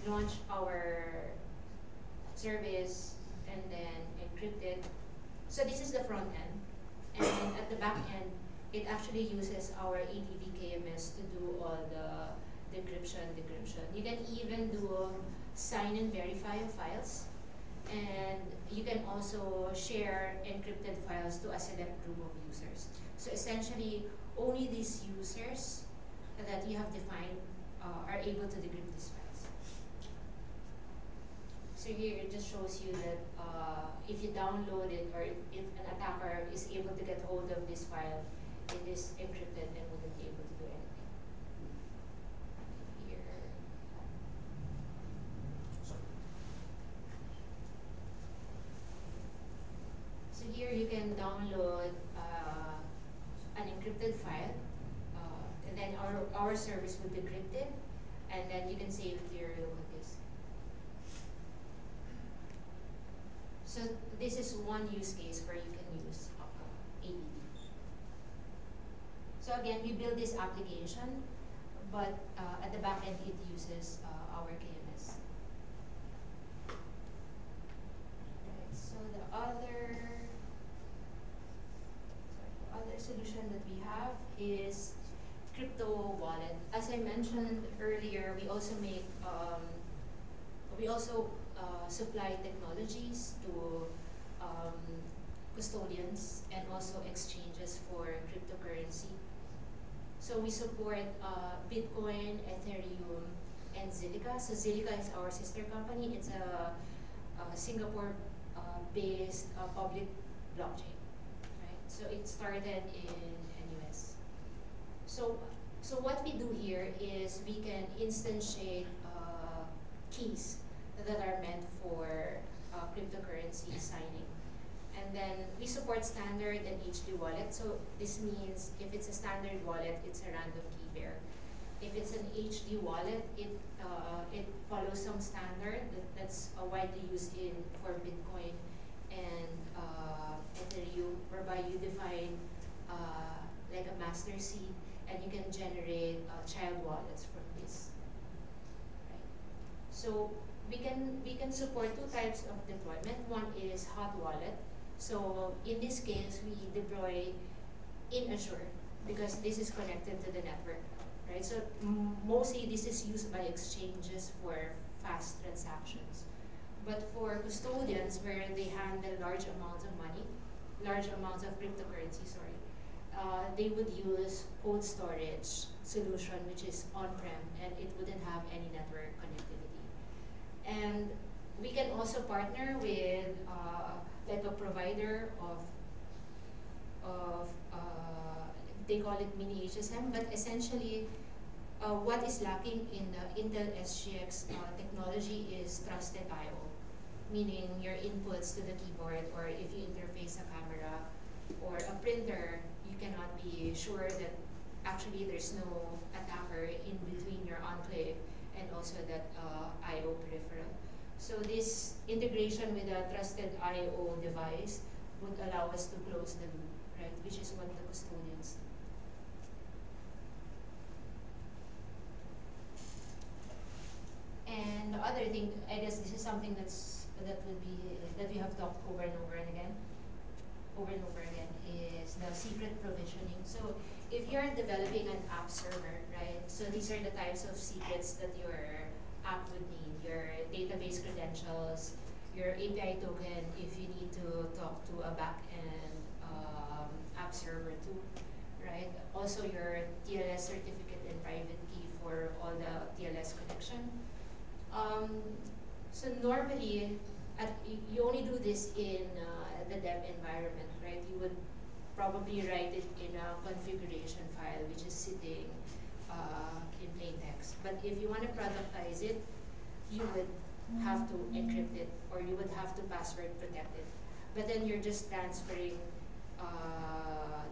launch our service and then encrypt it. So this is the front end. And then at the back end, it actually uses our ADV KMS to do all the decryption. You can even do sign and verify of files. And you can also share encrypted files to a select group of users. So essentially, only these users that you have defined are able to decrypt these files. So here it just shows you that if you download it, or if an attacker is able to get hold of this file, it is encrypted and wouldn't be able to do anything. Here. So here you can download an encrypted file. And then our service will decrypt it, and then you can save it to your local disk. So this is one use case where you can use ADV. So again, we build this application, but at the back end, it uses our KMS. Right, so the other solution that we have is crypto wallet. As I mentioned earlier, we also make, we also supply technologies to custodians and also exchanges for cryptocurrency. So we support Bitcoin, Ethereum, and Zilliqa. So Zilliqa is our sister company. It's a Singapore-based public blockchain. Right? So it started in US. So what we do here is we can instantiate keys that are meant for cryptocurrency signing. And then we support standard and HD wallet. So this means if it's a standard wallet, it's a random key pair. If it's an HD wallet, it follows some standard that's widely used for Bitcoin and Ethereum, whereby you define like a master seed, and you can generate child wallets from this. Right. So we can support two types of deployment. One is hot wallet. So in this case, we deploy in Azure because this is connected to the network. Right. So mostly this is used by exchanges for fast transactions. But for custodians where they handle large amounts of money, large amounts of cryptocurrency, sorry, they would use cold storage solution, which is on-prem, and it wouldn't have any network connectivity. And we can also partner with like a provider of they call it mini HSM, but essentially what is lacking in the Intel SGX technology is trusted I/O, meaning your inputs to the keyboard, or if you interface a camera or a printer, you cannot be sure that actually there's no attacker in between your Anqlave and also that I/O peripheral. So this integration with a trusted I/O device would allow us to close the loop, right? Which is what the custodians do. And the other thing, I guess this is something that we have talked over and over again, is the secret provisioning. So if you're developing an app server, right? So these are the types of secrets that your app would need: your database credentials, your API token if you need to talk to a back-end app server too, right? Also your TLS certificate and private key for all the TLS connection. So normally, you only do this in the dev environment, right? You would probably write it in a configuration file, which is sitting in plain text. But if you want to productize it, you would have to encrypt it, or you would have to password protect it. But then you're just transferring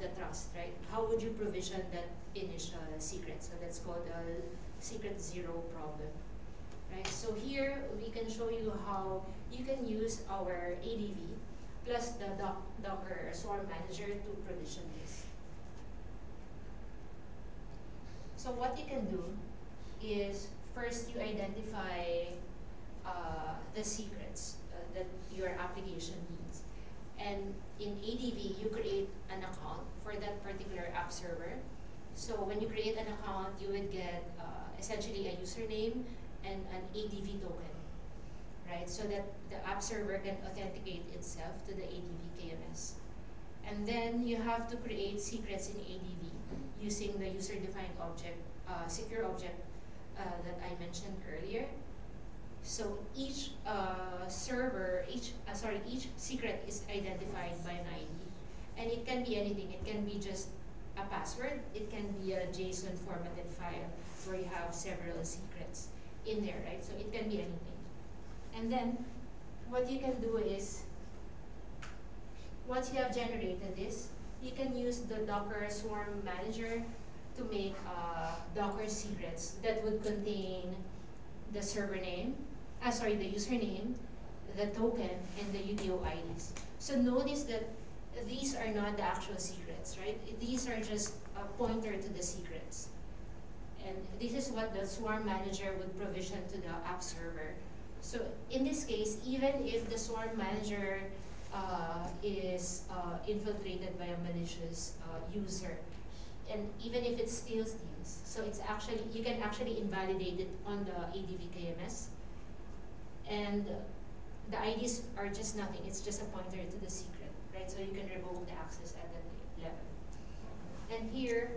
the trust, right? How would you provision that initial secret? So that's called a secret zero problem. Right? So here we can show you how you can use our ADV plus the Docker Swarm Manager to provision this. So what you can do is first you identify the secrets that your application needs. And in ADV, you create an account for that particular app server. So when you create an account, you would get essentially a username and an ADV token, right? So that the app server can authenticate itself to the ADV KMS. And then you have to create secrets in ADV using the user-defined object, secure object that I mentioned earlier. So each each secret is identified by an ID, and it can be anything. It can be just a password. It can be a JSON formatted file where you have several secrets in there, right? So it can be anything. And then what you can do is, once you have generated this, you can use the Docker Swarm Manager to make Docker secrets that would contain the server name, the username, the token, and the UDO IDs. So notice that these are not the actual secrets, right? These are just a pointer to the secrets. And this is what the Swarm Manager would provision to the app server. So in this case, even if the Swarm Manager is infiltrated by a malicious user, and even if it steals things, so it's actually, you can actually invalidate it on the ADV KMS. And the IDs are just nothing. It's just a pointer to the secret, right? So you can revoke the access at that level. And here,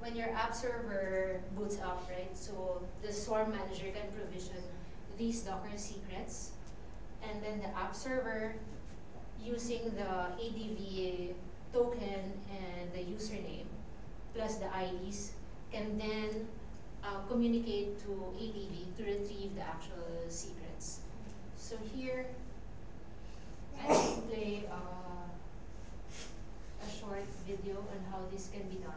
when your app server boots up, right, so the Swarm Manager can provision these Docker secrets, and then the app server, using the ADV token and the username plus the IDs, can then communicate to ADV to retrieve the actual secrets. So here, I will play a short video on how this can be done.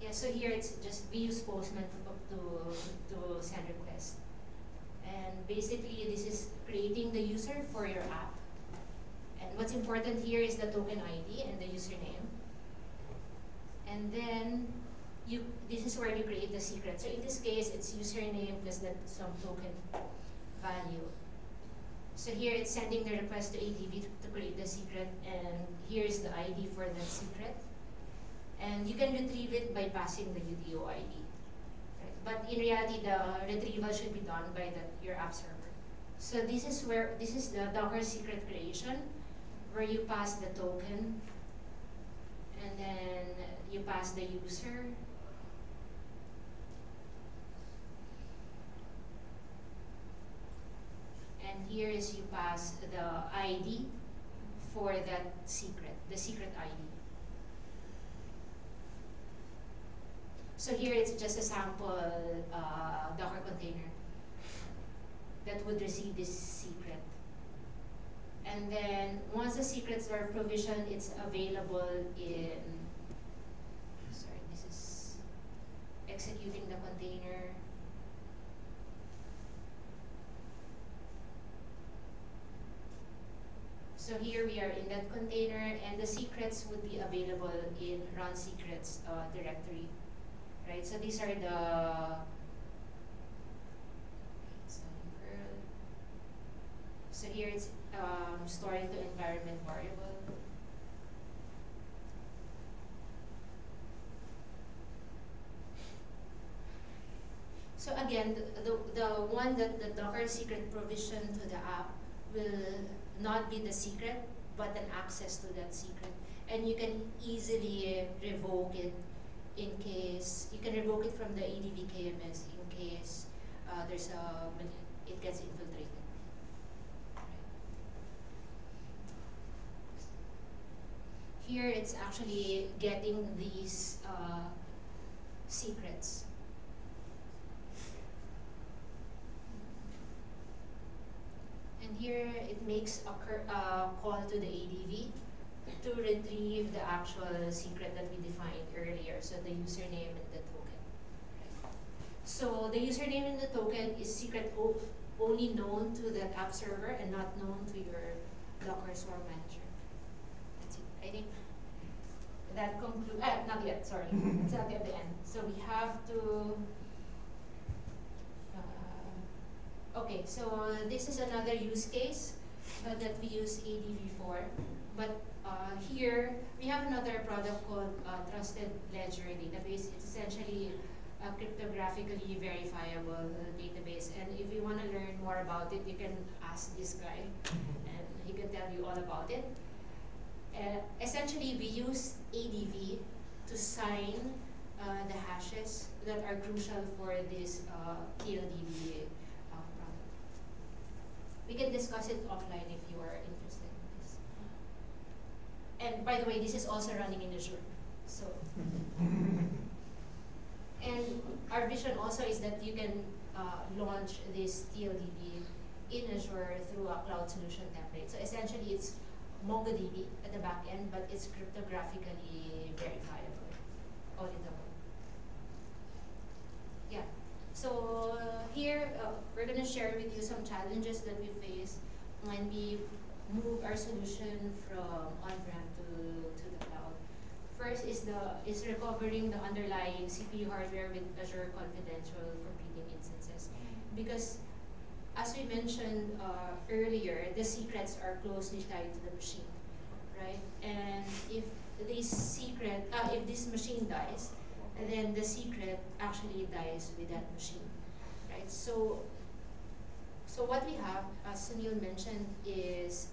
Yeah, so here it's just we use Postman to send requests. And basically this is creating the user for your app. And what's important here is the token ID and the username. And then this is where you create the secret. So in this case, it's username plus some token value. So here it's sending the request to ADV to create the secret, and here's the ID for that secret. And you can retrieve it by passing the UDO ID. Right? But in reality, the retrieval should be done by your app server. So this is the Docker secret creation, where you pass the token, and then you pass the user. And here is you pass the ID for that secret, the secret ID. So here it's just a sample Docker container that would receive this secret. And then once the secrets are provisioned, it's available in, sorry, this is executing the container. So here we are in that container, and the secrets would be available in run secrets directory, right? So these are the so here it's storing the environment variable. So again, the one that the Docker secret provision to the app will not be the secret, but an access to that secret. And you can easily revoke it in case, you can revoke it from the ADV KMS in case there's a, it gets infiltrated. Here it's actually getting these secrets. And here it makes a call to the ADV to retrieve the actual secret that we defined earlier, so the username and the token. So the username and the token is secret only known to that app server and not known to your Docker store manager. That's it. I think that concludes, not yet, sorry, it's not yet the end. So we have to, okay, so this is another use case that we use ADV for. But here, we have another product called Trusted Ledger Database. It's essentially a cryptographically verifiable database. And if you want to learn more about it, you can ask this guy, and he can tell you all about it. Essentially, we use ADV to sign the hashes that are crucial for this TLDB. We can discuss it offline if you are interested in this. And by the way, this is also running in Azure. So, and our vision also is that you can launch this TLDB in Azure through a cloud solution template. So essentially, it's MongoDB at the back end, but it's cryptographically verifiable, auditable. Yeah. So here, we're going to share with you some challenges that we face when we move our solution from on-prem to the cloud. First is recovering the underlying CPU hardware with Azure Confidential Computing instances. Because as we mentioned earlier, the secrets are closely tied to the machine, right? And if this secret, if this machine dies, and then the secret actually dies with that machine, right? So what we have, as Sunil mentioned, is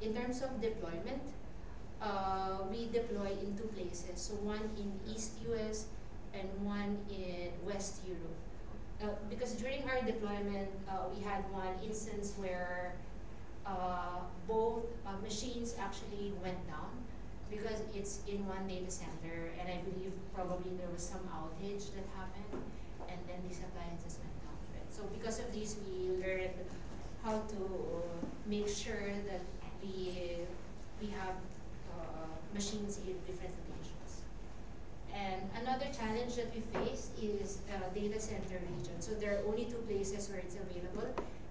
in terms of deployment, we deploy in two places. So one in East US and one in West Europe. Because during our deployment, we had one instance where both machines actually went down, because it's in one data center, and I believe probably there was some outage that happened, and then these appliances went down. Right? So because of this, we learned how to make sure that we have machines in different locations. And another challenge that we face is data center region. So there are only two places where it's available,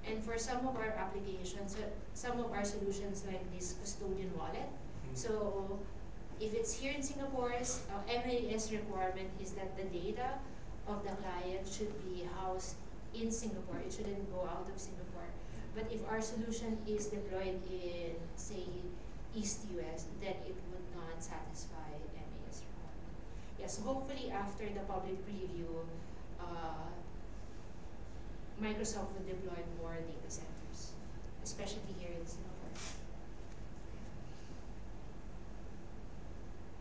and for some of our applications, some of our solutions like this custodian wallet. So if it's here in Singapore, MAS requirement is that the data of the client should be housed in Singapore. It shouldn't go out of Singapore. But if our solution is deployed in, say, East US, then it would not satisfy MAS requirement. Yeah, so hopefully after the public preview, Microsoft will deploy more data centers, especially here in Singapore.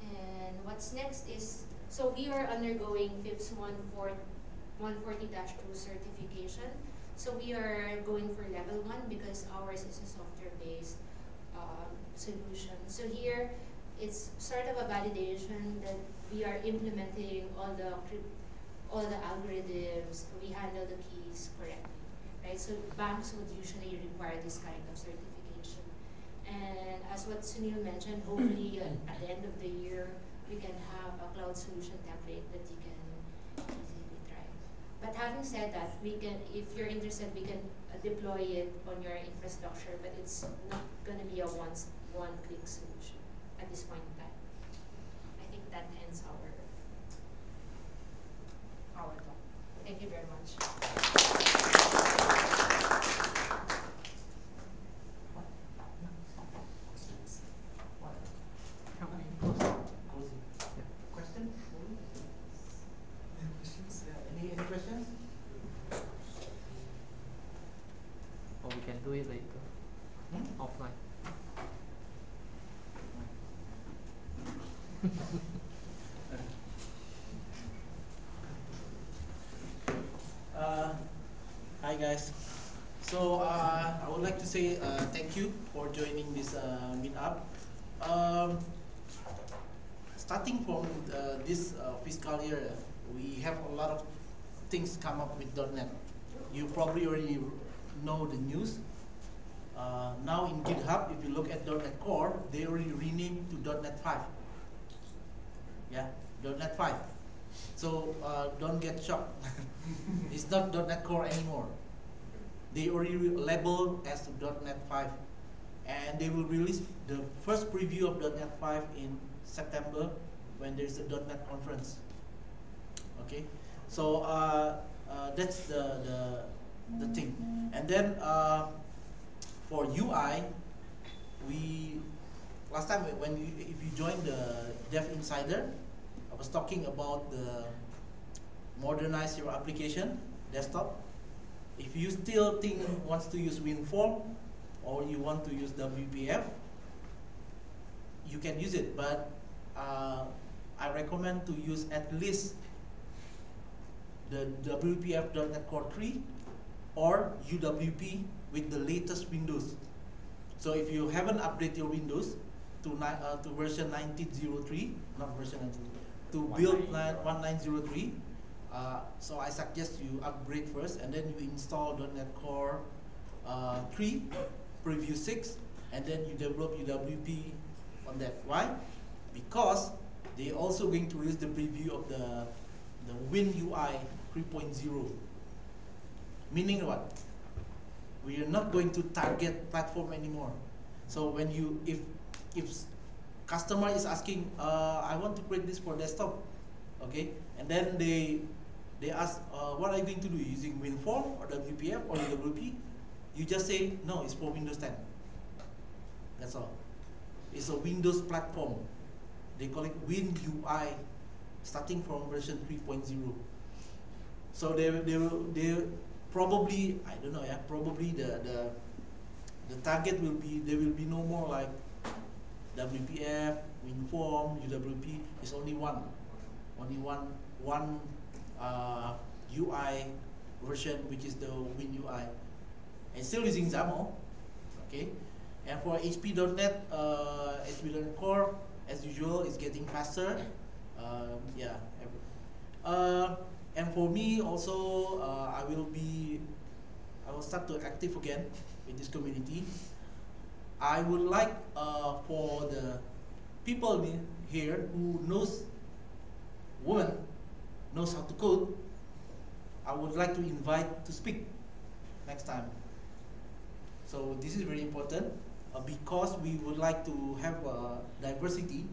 And what's next is, so we are undergoing FIPS 140-2 certification. So we are going for level 1 because ours is a software-based solution. So here, it's sort of a validation that we are implementing all the algorithms, we handle the keys correctly, right? So banks would usually require this kind of certification. And as what Sunil mentioned, hopefully at the end of the year, we can have a cloud solution template that you can easily try. But having said that, we can, if you're interested, we can deploy it on your infrastructure, but it's not going to be a one-click solution at this point in time. I think that ends our talk. Thank you very much. Do it later, offline. Hi guys. So I would like to say thank you for joining this meetup. Starting from this fiscal year, we have a lot of things come up with .NET. You probably already know the news. Now in GitHub, if you look at .NET Core, they already renamed to .NET 5. Yeah, .NET 5. So don't get shocked. It's not .NET Core anymore. They already labeled as .NET 5. And they will release the first preview of .NET 5 in September when there's a .NET conference. Okay, so that's the thing. And then for UI, we last time when you, if you joined the Dev Insider, I was talking about the modernize your application desktop. If you still think wants to use WinForm or you want to use WPF, you can use it. But I recommend to use at least the WPF.NET Core 3 or UWP with the latest Windows. So if you haven't updated your Windows to version 1903, not version 19, to build 1903, so I suggest you upgrade first and then you install .NET Core 3, Preview 6, and then you develop UWP on that. Why? Because they also going to release the preview of the WinUI 3.0. Meaning what? We are not going to target platform anymore. So when you, if customer is asking, I want to create this for desktop, okay, and then they ask, what are you going to do, using WinForm or WPF or UWP? You just say, no, it's for Windows 10. That's all. It's a Windows platform. They call it WinUI, starting from version 3.0. So they probably, I don't know, yeah, probably the target will be, there will be no more like WPF, WinForm, UWP. It's only one UI version, which is the WinUI. And still using XAML, okay? And for HP.NET, HP.NET Core, as usual, is getting faster. Yeah. And for me also, I will start to active again in this community. I would like for the people here who knows, woman knows how to code, I would like to invite to speak next time. So this is very important because we would like to have diversity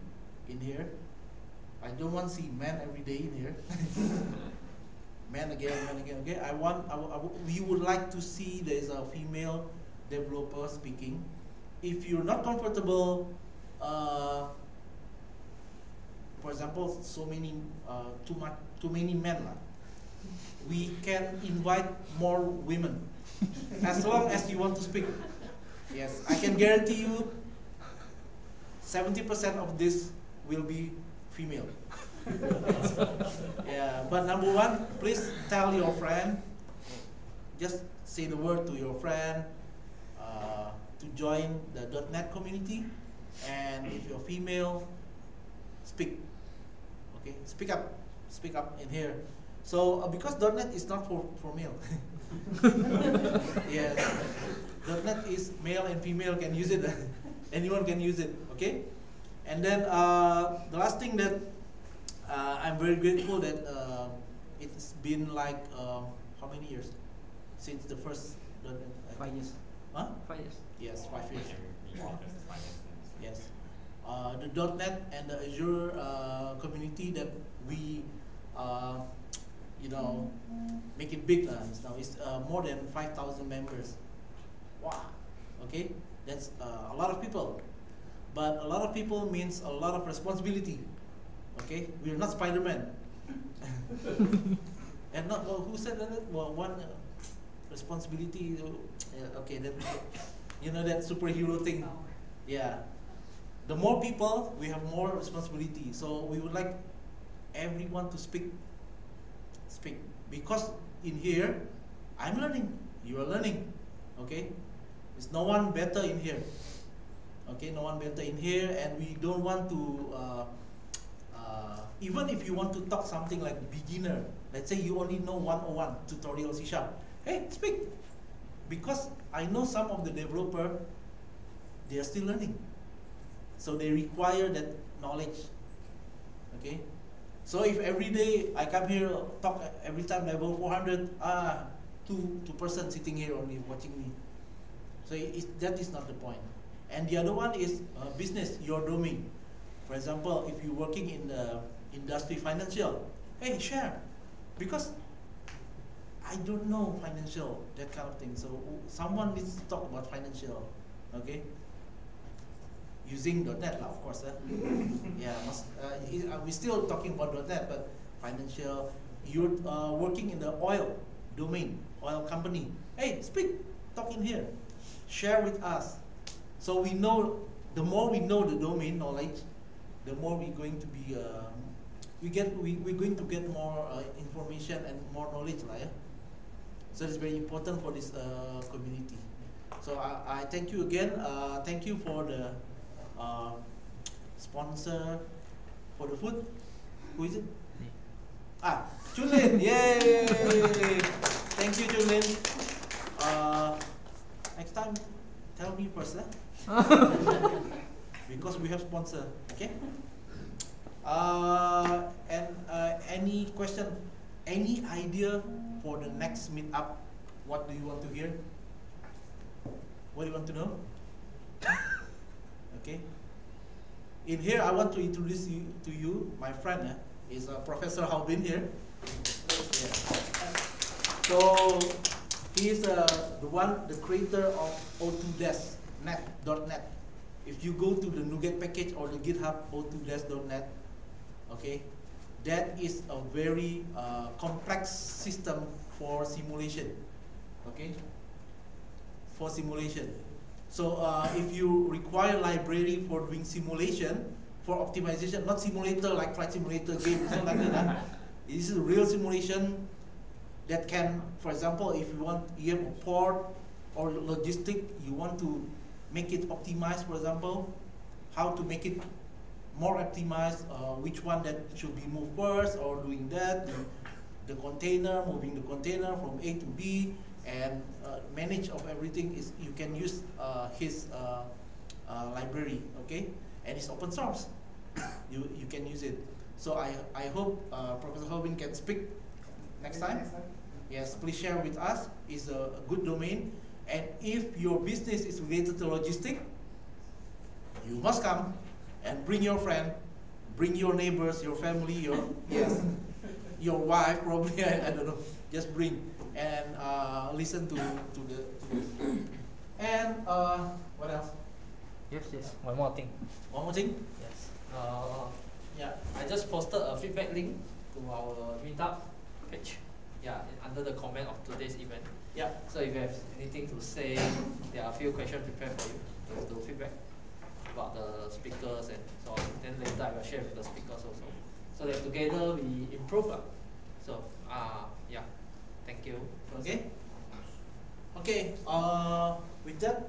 in here. I don't want to see men every day in here. Man again, okay? We would like to see there's a female developer speaking. If you're not comfortable, for example, too many men, we can invite more women, as long as you want to speak. Yes, I can guarantee you 70% of this will be female. Yeah, but number one, please tell your friend. Just say the word to your friend to join the .NET community. And if you're female, speak. Okay, Okay, speak up in here. So because .NET is not for male. Yes, .NET is male and female can use it. Anyone can use it. Okay, and then the last thing that I'm very grateful that it's been like how many years since the first .NET? 5 years. Huh? 5 years. Yes, 5 years. Wow. Yes. The .NET and the Azure community that we, you know, make it big now. It's more than 5,000 members. Wow. Okay, that's a lot of people. But a lot of people means a lot of responsibility. Okay, we're not Spider-Man. And not well, who said that? Well, one responsibility. Okay, that you know that superhero thing. Yeah. The more people, we have more responsibility. So we would like everyone to speak. Because in here, I'm learning, you are learning, okay? There's no one better in here, okay? No one better in here, and we don't want to, even if you want to talk something like beginner, let's say you only know 101 tutorial C#, hey, speak. Because I know some of the developer, they are still learning. So they require that knowledge, okay? So if every day I come here, talk every time level 400, two person sitting here only watching me. So that is not the point. And the other one is business, your domain. For example, if you're working in the industry financial, hey, share. Because I don't know financial, that kind of thing. So someone needs to talk about financial, okay? Using .NET, of course. Yeah, we're still talking about .NET, but financial. You're working in the oil domain, oil company. Hey, speak, talk in here, share with us. So we know the more we know the domain knowledge, the more we're going to be we're going to get more information and more knowledge, right? So it's very important for this community. So I thank you again. Thank you for the. Sponsor for the food. Who is it? Me. Ah, Chun Lin. Yay! Thank you, Chun Lin. Next time, tell me first, because we have sponsor. Okay. And any question, any idea for the next meetup? What do you want to hear? What do you want to know? Okay. In here, I want to introduce you to my friend is Professor Hauben here. Yeah. So he is the creator of O2desk.net. If you go to the NuGet package or the GitHub O2desk.net, okay, that is a very complex system for simulation. Okay, for simulation. So if you require library for doing simulation, for optimization, not simulator like flight simulator game, like that. This is a real simulation that can, for example, if you want, you have a port or logistic, you want to make it optimized, for example, how to make it more optimized, which one that should be moved first or doing that, the container, moving the container from A to B, and manage of everything is you can use his library, okay, and it's open source. you can use it. So I hope Professor Hauben can speak next time. Yes, please share with us. It's a good domain, and if your business is related to logistics, you must come and bring your friend, bring your neighbors, your family, your yes, your wife probably. I don't know. Just bring. And listen to the and what else? Yes, one more thing. Yes. Yeah, I just posted a feedback link to our meetup page. Yeah, under the comment of today's event. Yeah. So if you have anything to say, there are a few questions prepared for you to feedback about the speakers and so on. Then later I will share with the speakers also, so that together we improve. So yeah. Thank you. Okay. Okay. With that,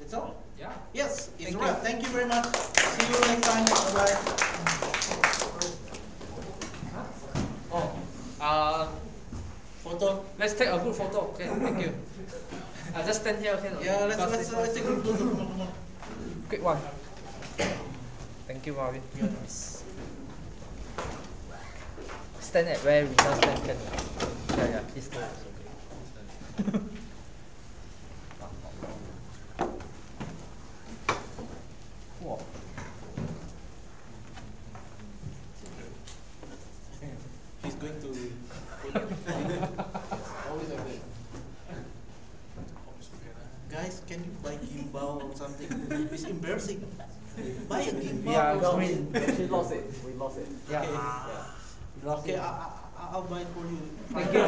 that's all. Yeah. Yes. It's right. Thank you very much. See you next time. Bye bye. Photo. Let's take a good photo. Okay, thank you. I just stand here. Okay. Yeah, let's take a good photo. Quick one. Thank you, Marvin. You're nice. Stand at where Riza stand can. Yeah, yeah. Please stand. It's okay. Wow. He's going to. Always like that. Guys, can you buy gimbal or something? It's embarrassing. Buy a gimbal. Yeah, or something. We lost it. We lost it. Yeah. Okay, yeah. Okay, it. I'll buy it for you. Thank you.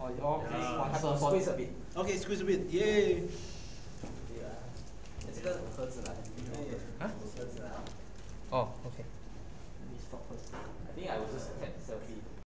Oh, yeah. So squeeze a bit. Okay, squeeze a bit. Yay. Yeah. Huh? Oh, okay. Let me stop first. I think I will just take selfie.